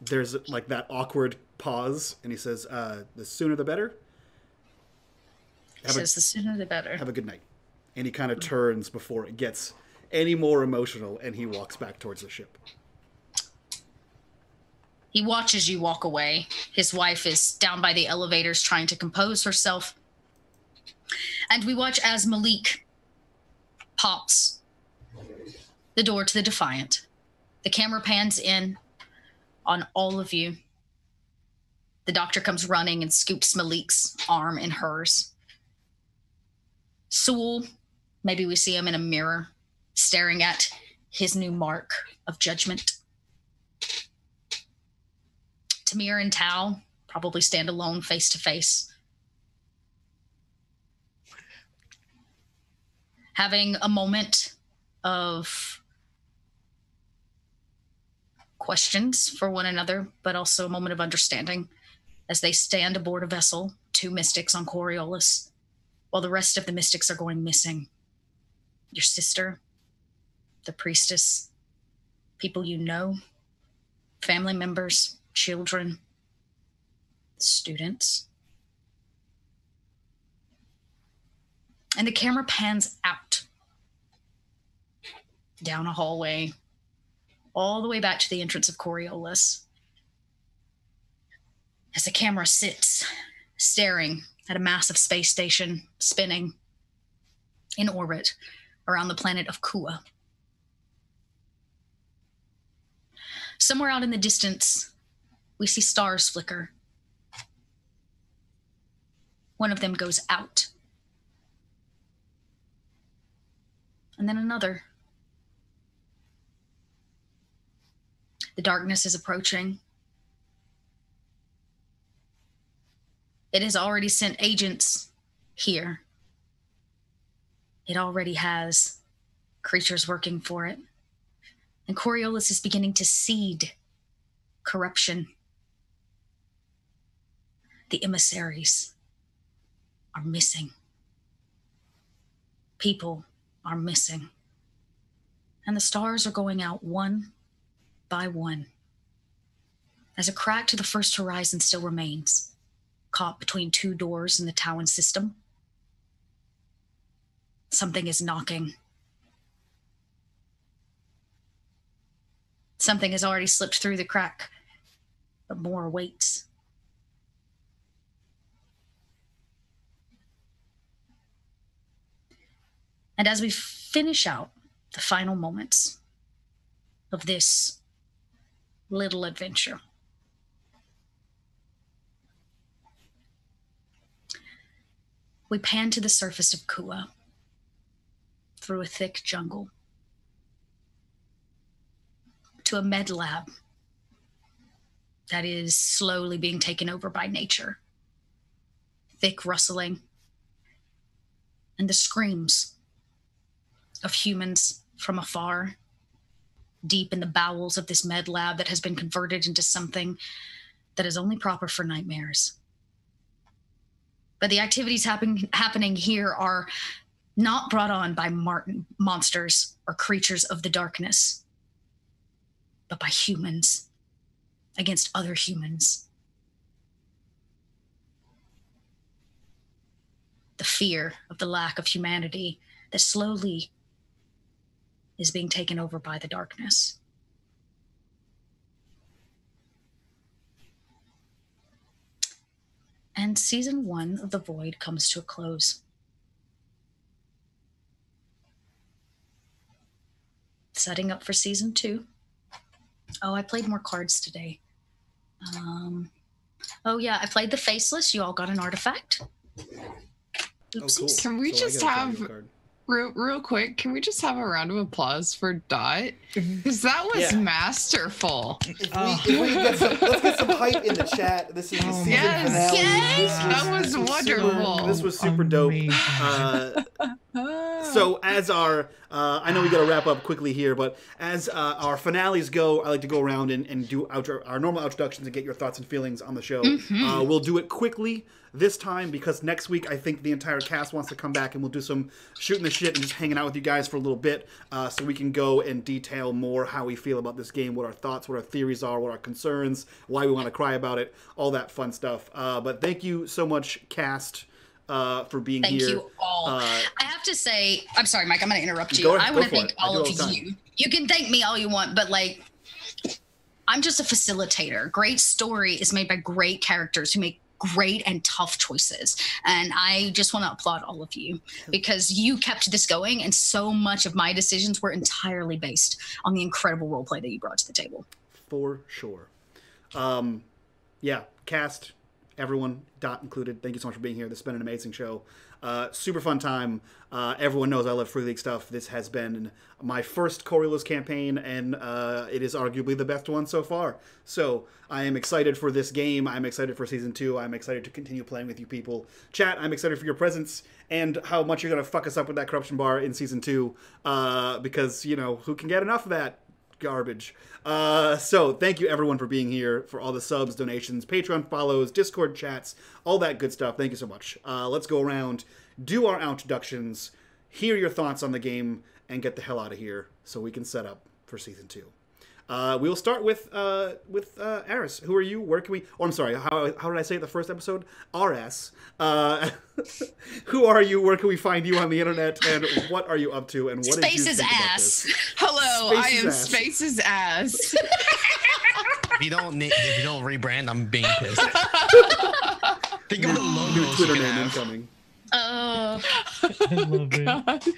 There's, that awkward pause, and he says, the sooner the better. He says, the sooner the better. Have a good night. And he kind of turns before it gets any more emotional, and he walks back towards the ship. He watches you walk away. His wife is down by the elevators trying to compose herself. And we watch as Malik pops the door to the Defiant. The camera pans in on all of you. The doctor comes running and scoops Malik's arm in hers. Sewell, maybe we see him in a mirror, staring at his new mark of judgment. Tamir and Tal probably stand alone face to face. Having a moment of questions for one another, but also a moment of understanding as they stand aboard a vessel, two mystics on Coriolis, while the rest of the mystics are going missing. Your sister, the priestess, people you know, family members, children, students. And the camera pans out down a hallway, all the way back to the entrance of Coriolis. As the camera sits, staring at a massive space station spinning in orbit around the planet of Kua. Somewhere out in the distance, we see stars flicker. One of them goes out. And then another. The darkness is approaching. It has already sent agents here. It already has creatures working for it. And Coriolis is beginning to seed corruption. The emissaries are missing. People are missing. And the stars are going out one by one, as a crack to the first horizon still remains, caught between two doors in the Tauan system. Something is knocking. Something has already slipped through the crack, but more awaits. And as we finish out the final moments of this little adventure, we pan to the surface of Ku'a through a thick jungle, to a med lab that is slowly being taken over by nature. Thick rustling and the screams of humans from afar, deep in the bowels of this med lab that has been converted into something that is only proper for nightmares. But the activities happening here are not brought on by monsters or creatures of the darkness, but by humans against other humans. The fear of the lack of humanity that slowly is being taken over by the darkness. And season one of The Void comes to a close. Setting up for season two. Oh, I played more cards today. Oh, yeah, I played the Faceless. You all got an artifact. Oopsies. Oh, cool. Can we just have, real quick, can we just have a round of applause for Dot? Because that was masterful. Let's get some hype in the chat. This is the season finale. That was wonderful. This was super dope. So as our, I know we got to wrap up quickly here, but as our finales go, I like to go around and do our normal introductions and get your thoughts and feelings on the show. We'll do it quickly this time because next week I think the entire cast wants to come back and we'll do some shooting the shit and just hanging out with you guys for a little bit so we can go and detail more how we feel about this game, what our thoughts, what our theories are, what our concerns, why we want to cry about it, all that fun stuff. But thank you so much, cast, for being here. Thank you all. I have to say, I'm sorry, Mike, I'm going to interrupt you. I want to thank all of you. You can thank me all you want, but like, I'm just a facilitator. Great story is made by great characters who make great and tough choices. And I just want to applaud all of you because you kept this going. And so much of my decisions were entirely based on the incredible roleplay that you brought to the table. For sure. Yeah, cast, everyone, Dot included, thank you so much for being here. This has been an amazing show. Super fun time. Everyone knows I love Free League stuff. This has been my first Coriolis campaign, and it is arguably the best one so far. So I am excited for this game. I'm excited for Season 2. I'm excited to continue playing with you people. Chat, I'm excited for your presence and how much you're going to fuck us up with that corruption bar in Season 2 because, you know, who can get enough of that garbage? So thank you everyone for being here, for all the subs, donations, Patreon follows, Discord chats, all that good stuff. Thank you so much. Let's go around, do our introductions, hear your thoughts on the game, and get the hell out of here so we can set up for season two. We'll start with Aris. Who are you? Where can we? Oh, I'm sorry. How did I say it the first episode? RS. Who are you? Where can we find you on the internet? And what are you up to? And what Space is ass. Hello, Space I am ass. Space's ass. If you don't rebrand, I'm being pissed. Think of the logo. Twitter name incoming. Oh, I love God. It.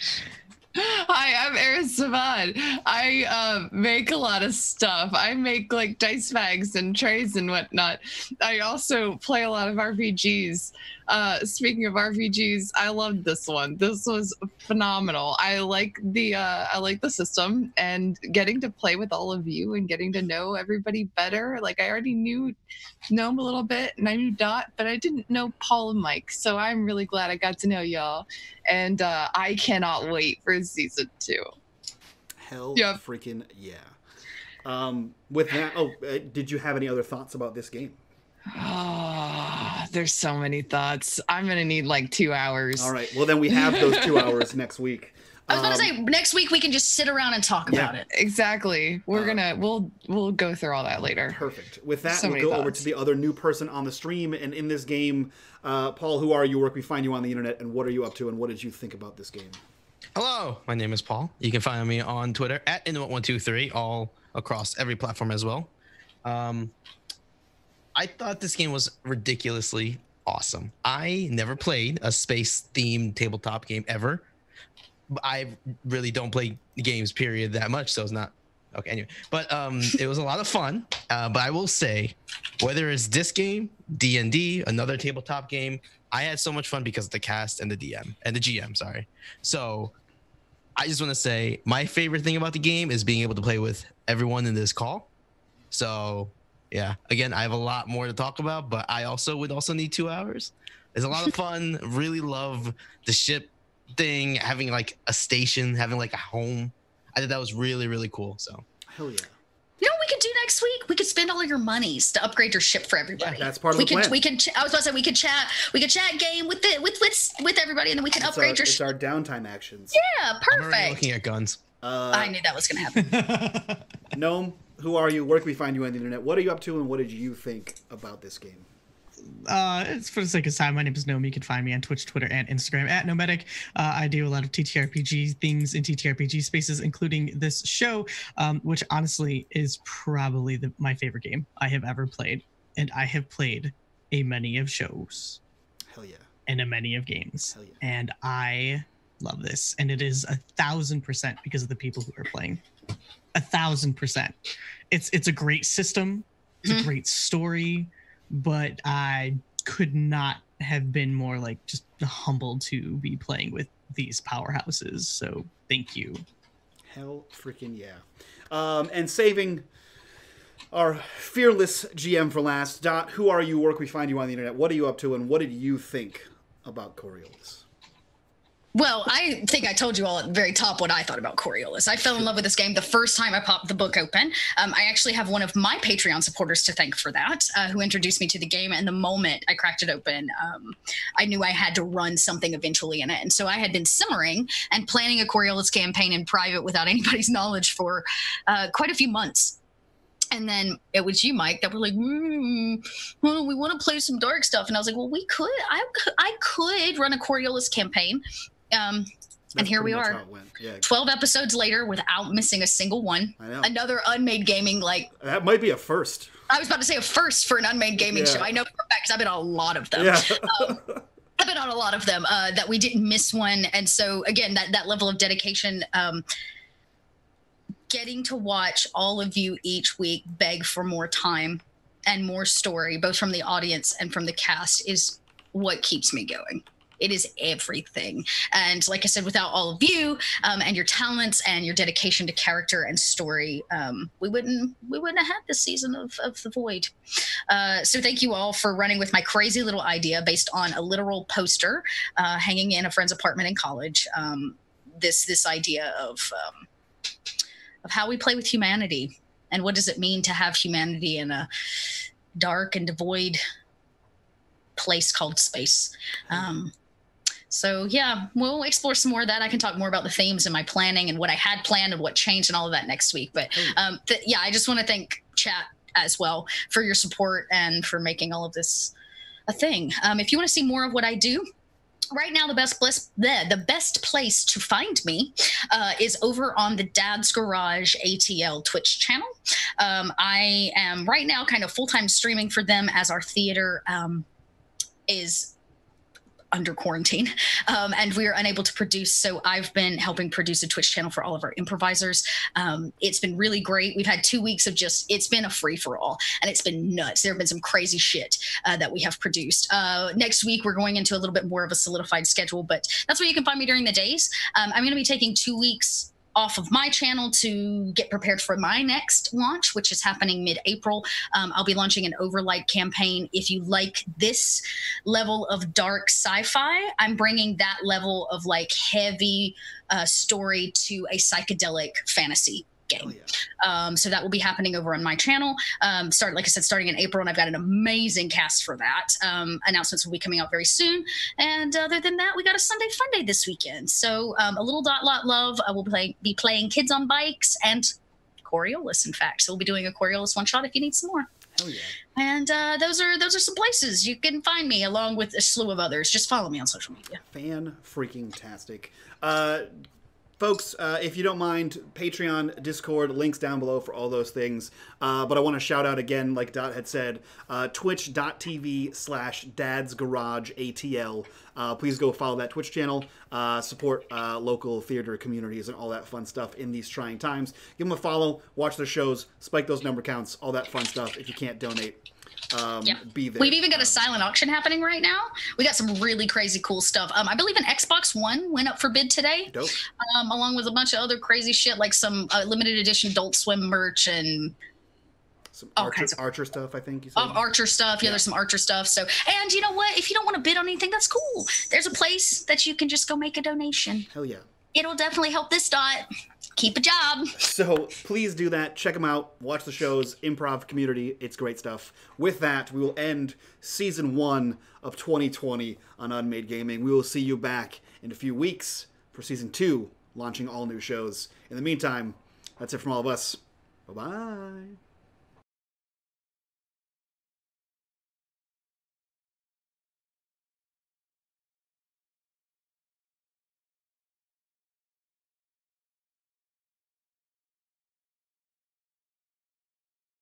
Hi, I'm Aris Savan. I make a lot of stuff. I make like dice bags and trays and whatnot. I also play a lot of RPGs. Speaking of RPGs, I loved this one. This was phenomenal. I like the system and getting to play with all of you and getting to know everybody better. Like I already knew Gnome a little bit and I knew Dot, but I didn't know Paul and Mike. So I'm really glad I got to know y'all, and I cannot wait for season two. Hell freaking yeah. With that, did you have any other thoughts about this game? Oh, there's so many thoughts. I'm gonna need like 2 hours. All right, well then we have those 2 hours next week. I was about to say, next week we can just sit around and talk about it. Exactly. We're we'll go through all that later. Perfect. With that, we'll go over to the other new person on the stream. And in this game, Paul, who are you? Where can we find you on the internet? And what are you up to? And what did you think about this game? Hello, my name is Paul. You can find me on Twitter at Inuit123, all across every platform as well. I thought this game was ridiculously awesome. I never played a space-themed tabletop game ever. I really don't play games, period, that much, so it's not... Okay, anyway. But it was a lot of fun, but I will say, whether it's this game, D&D, another tabletop game, I had so much fun because of the cast and the DM, and the GM, sorry. So I just want to say my favorite thing about the game is being able to play with everyone in this call. So, yeah. Again, I have a lot more to talk about, but I also would also need 2 hours. It's a lot of fun. Really love the ship thing, having like a station, having like a home. I thought that was really, really cool. So hell yeah. You know what we could do next week? We could spend all of your monies to upgrade your ship for everybody. Yeah, that's part of the plan. I was about to say we could chat game with everybody, and then we could upgrade your ship. It's our downtime actions. Yeah, perfect. I'm already looking at guns. I knew that was gonna happen. Gnome, who are you? Where can we find you on the internet? What are you up to, and what did you think about this game? For the sake of time, my name is Nomi. You can find me on Twitch, Twitter, and Instagram at Nomadic. I do a lot of TTRPG things in TTRPG spaces, including this show, which honestly is probably my favorite game I have ever played. And I have played a many of shows. Hell yeah. And a many of games. Hell yeah. And I love this. And it is 1,000% because of the people who are playing. 1,000%. It's a great system. It's a great story. But I could not have been more like just humbled to be playing with these powerhouses. So thank you. Hell freaking yeah. And saving our fearless GM for last. Dot, who are you? Where can we find you on the internet? What are you up to? And what did you think about Coriolis? Well, I think I told you all at the very top what I thought about Coriolis. I fell in love with this game the first time I popped the book open. I actually have one of my Patreon supporters to thank for that, who introduced me to the game. And the moment I cracked it open, I knew I had to run something eventually in it. And so I had been simmering and planning a Coriolis campaign in private without anybody's knowledge for quite a few months. And then it was you, Mike, that were like, well, we want to play some dark stuff. And I was like, well, we could. I could run a Coriolis campaign. And here we are, yeah. 12 episodes later without missing a single one. I know. Another Unmade Gaming, like that might be a first. I was about to say a first for an Unmade Gaming show. I know for a fact because I've been on a lot of them. Yeah. I've been on a lot of them that we didn't miss one. And so again, that level of dedication, getting to watch all of you each week beg for more time and more story, both from the audience and from the cast, is what keeps me going. It is everything. And like I said, without all of you and your talents and your dedication to character and story, we wouldn't have had this season of The Void. So thank you all for running with my crazy little idea based on a literal poster hanging in a friend's apartment in college. This idea of how we play with humanity and what does it mean to have humanity in a dark and devoid place called space. So yeah, we'll explore some more of that. I can talk more about the themes and my planning and what I had planned and what changed and all of that next week. But yeah, I just want to thank chat as well for your support and for making all of this a thing. If you want to see more of what I do, right now, the best place to find me is over on the Dad's Garage ATL Twitch channel. I am right now kind of full-time streaming for them as our theater is under quarantine and we are unable to produce, so I've been helping produce a Twitch channel for all of our improvisers. It's been really great. We've had 2 weeks of just, it's been a free-for-all and it's been nuts. There have been some crazy shit that we have produced. Next week we're going into a little bit more of a solidified schedule, but that's where you can find me during the days. I'm going to be taking 2 weeks off of my channel to get prepared for my next launch, which is happening mid-April. I'll be launching an Overlight campaign. If you like this level of dark sci-fi, I'm bringing that level of like heavy story to a psychedelic fantasy game. Oh, yeah. So that will be happening over on my channel. Starting in April, and I've got an amazing cast for that. Announcements will be coming out very soon. And other than that, we got a Sunday Fun Day this weekend. So a little lot love. I will be playing Kids on Bikes and Coriolis, in fact. So we'll be doing a Coriolis one shot if you need some more. Oh yeah. And those are some places you can find me, along with a slew of others. Just follow me on social media. Fan-freaking-tastic. Folks, if you don't mind, Patreon, Discord, links down below for all those things. But I want to shout out again, like Dot had said, twitch.tv/dadsgarageatl. Please go follow that Twitch channel. Support local theater communities and all that fun stuff in these trying times. Give them a follow, watch their shows, spike those number counts, all that fun stuff. If you can't donate, be there. We've even got a silent auction happening right now. We got some really crazy cool stuff. I believe an Xbox One went up for bid today. Dope. Along with a bunch of other crazy shit, like some limited edition Adult Swim merch and some Archer stuff, I think you said. Archer stuff. Yeah, there's some Archer stuff. So, and you know what? If you don't want to bid on anything, that's cool. There's a place that you can just go make a donation. Hell yeah. It'll definitely help this Dot keep a job. So please do that. Check them out. Watch the shows. Improv community. It's great stuff. With that, we will end season 1 of 2020 on Unmade Gaming. We will see you back in a few weeks for season 2, launching all new shows. In the meantime, that's it from all of us. Bye-bye.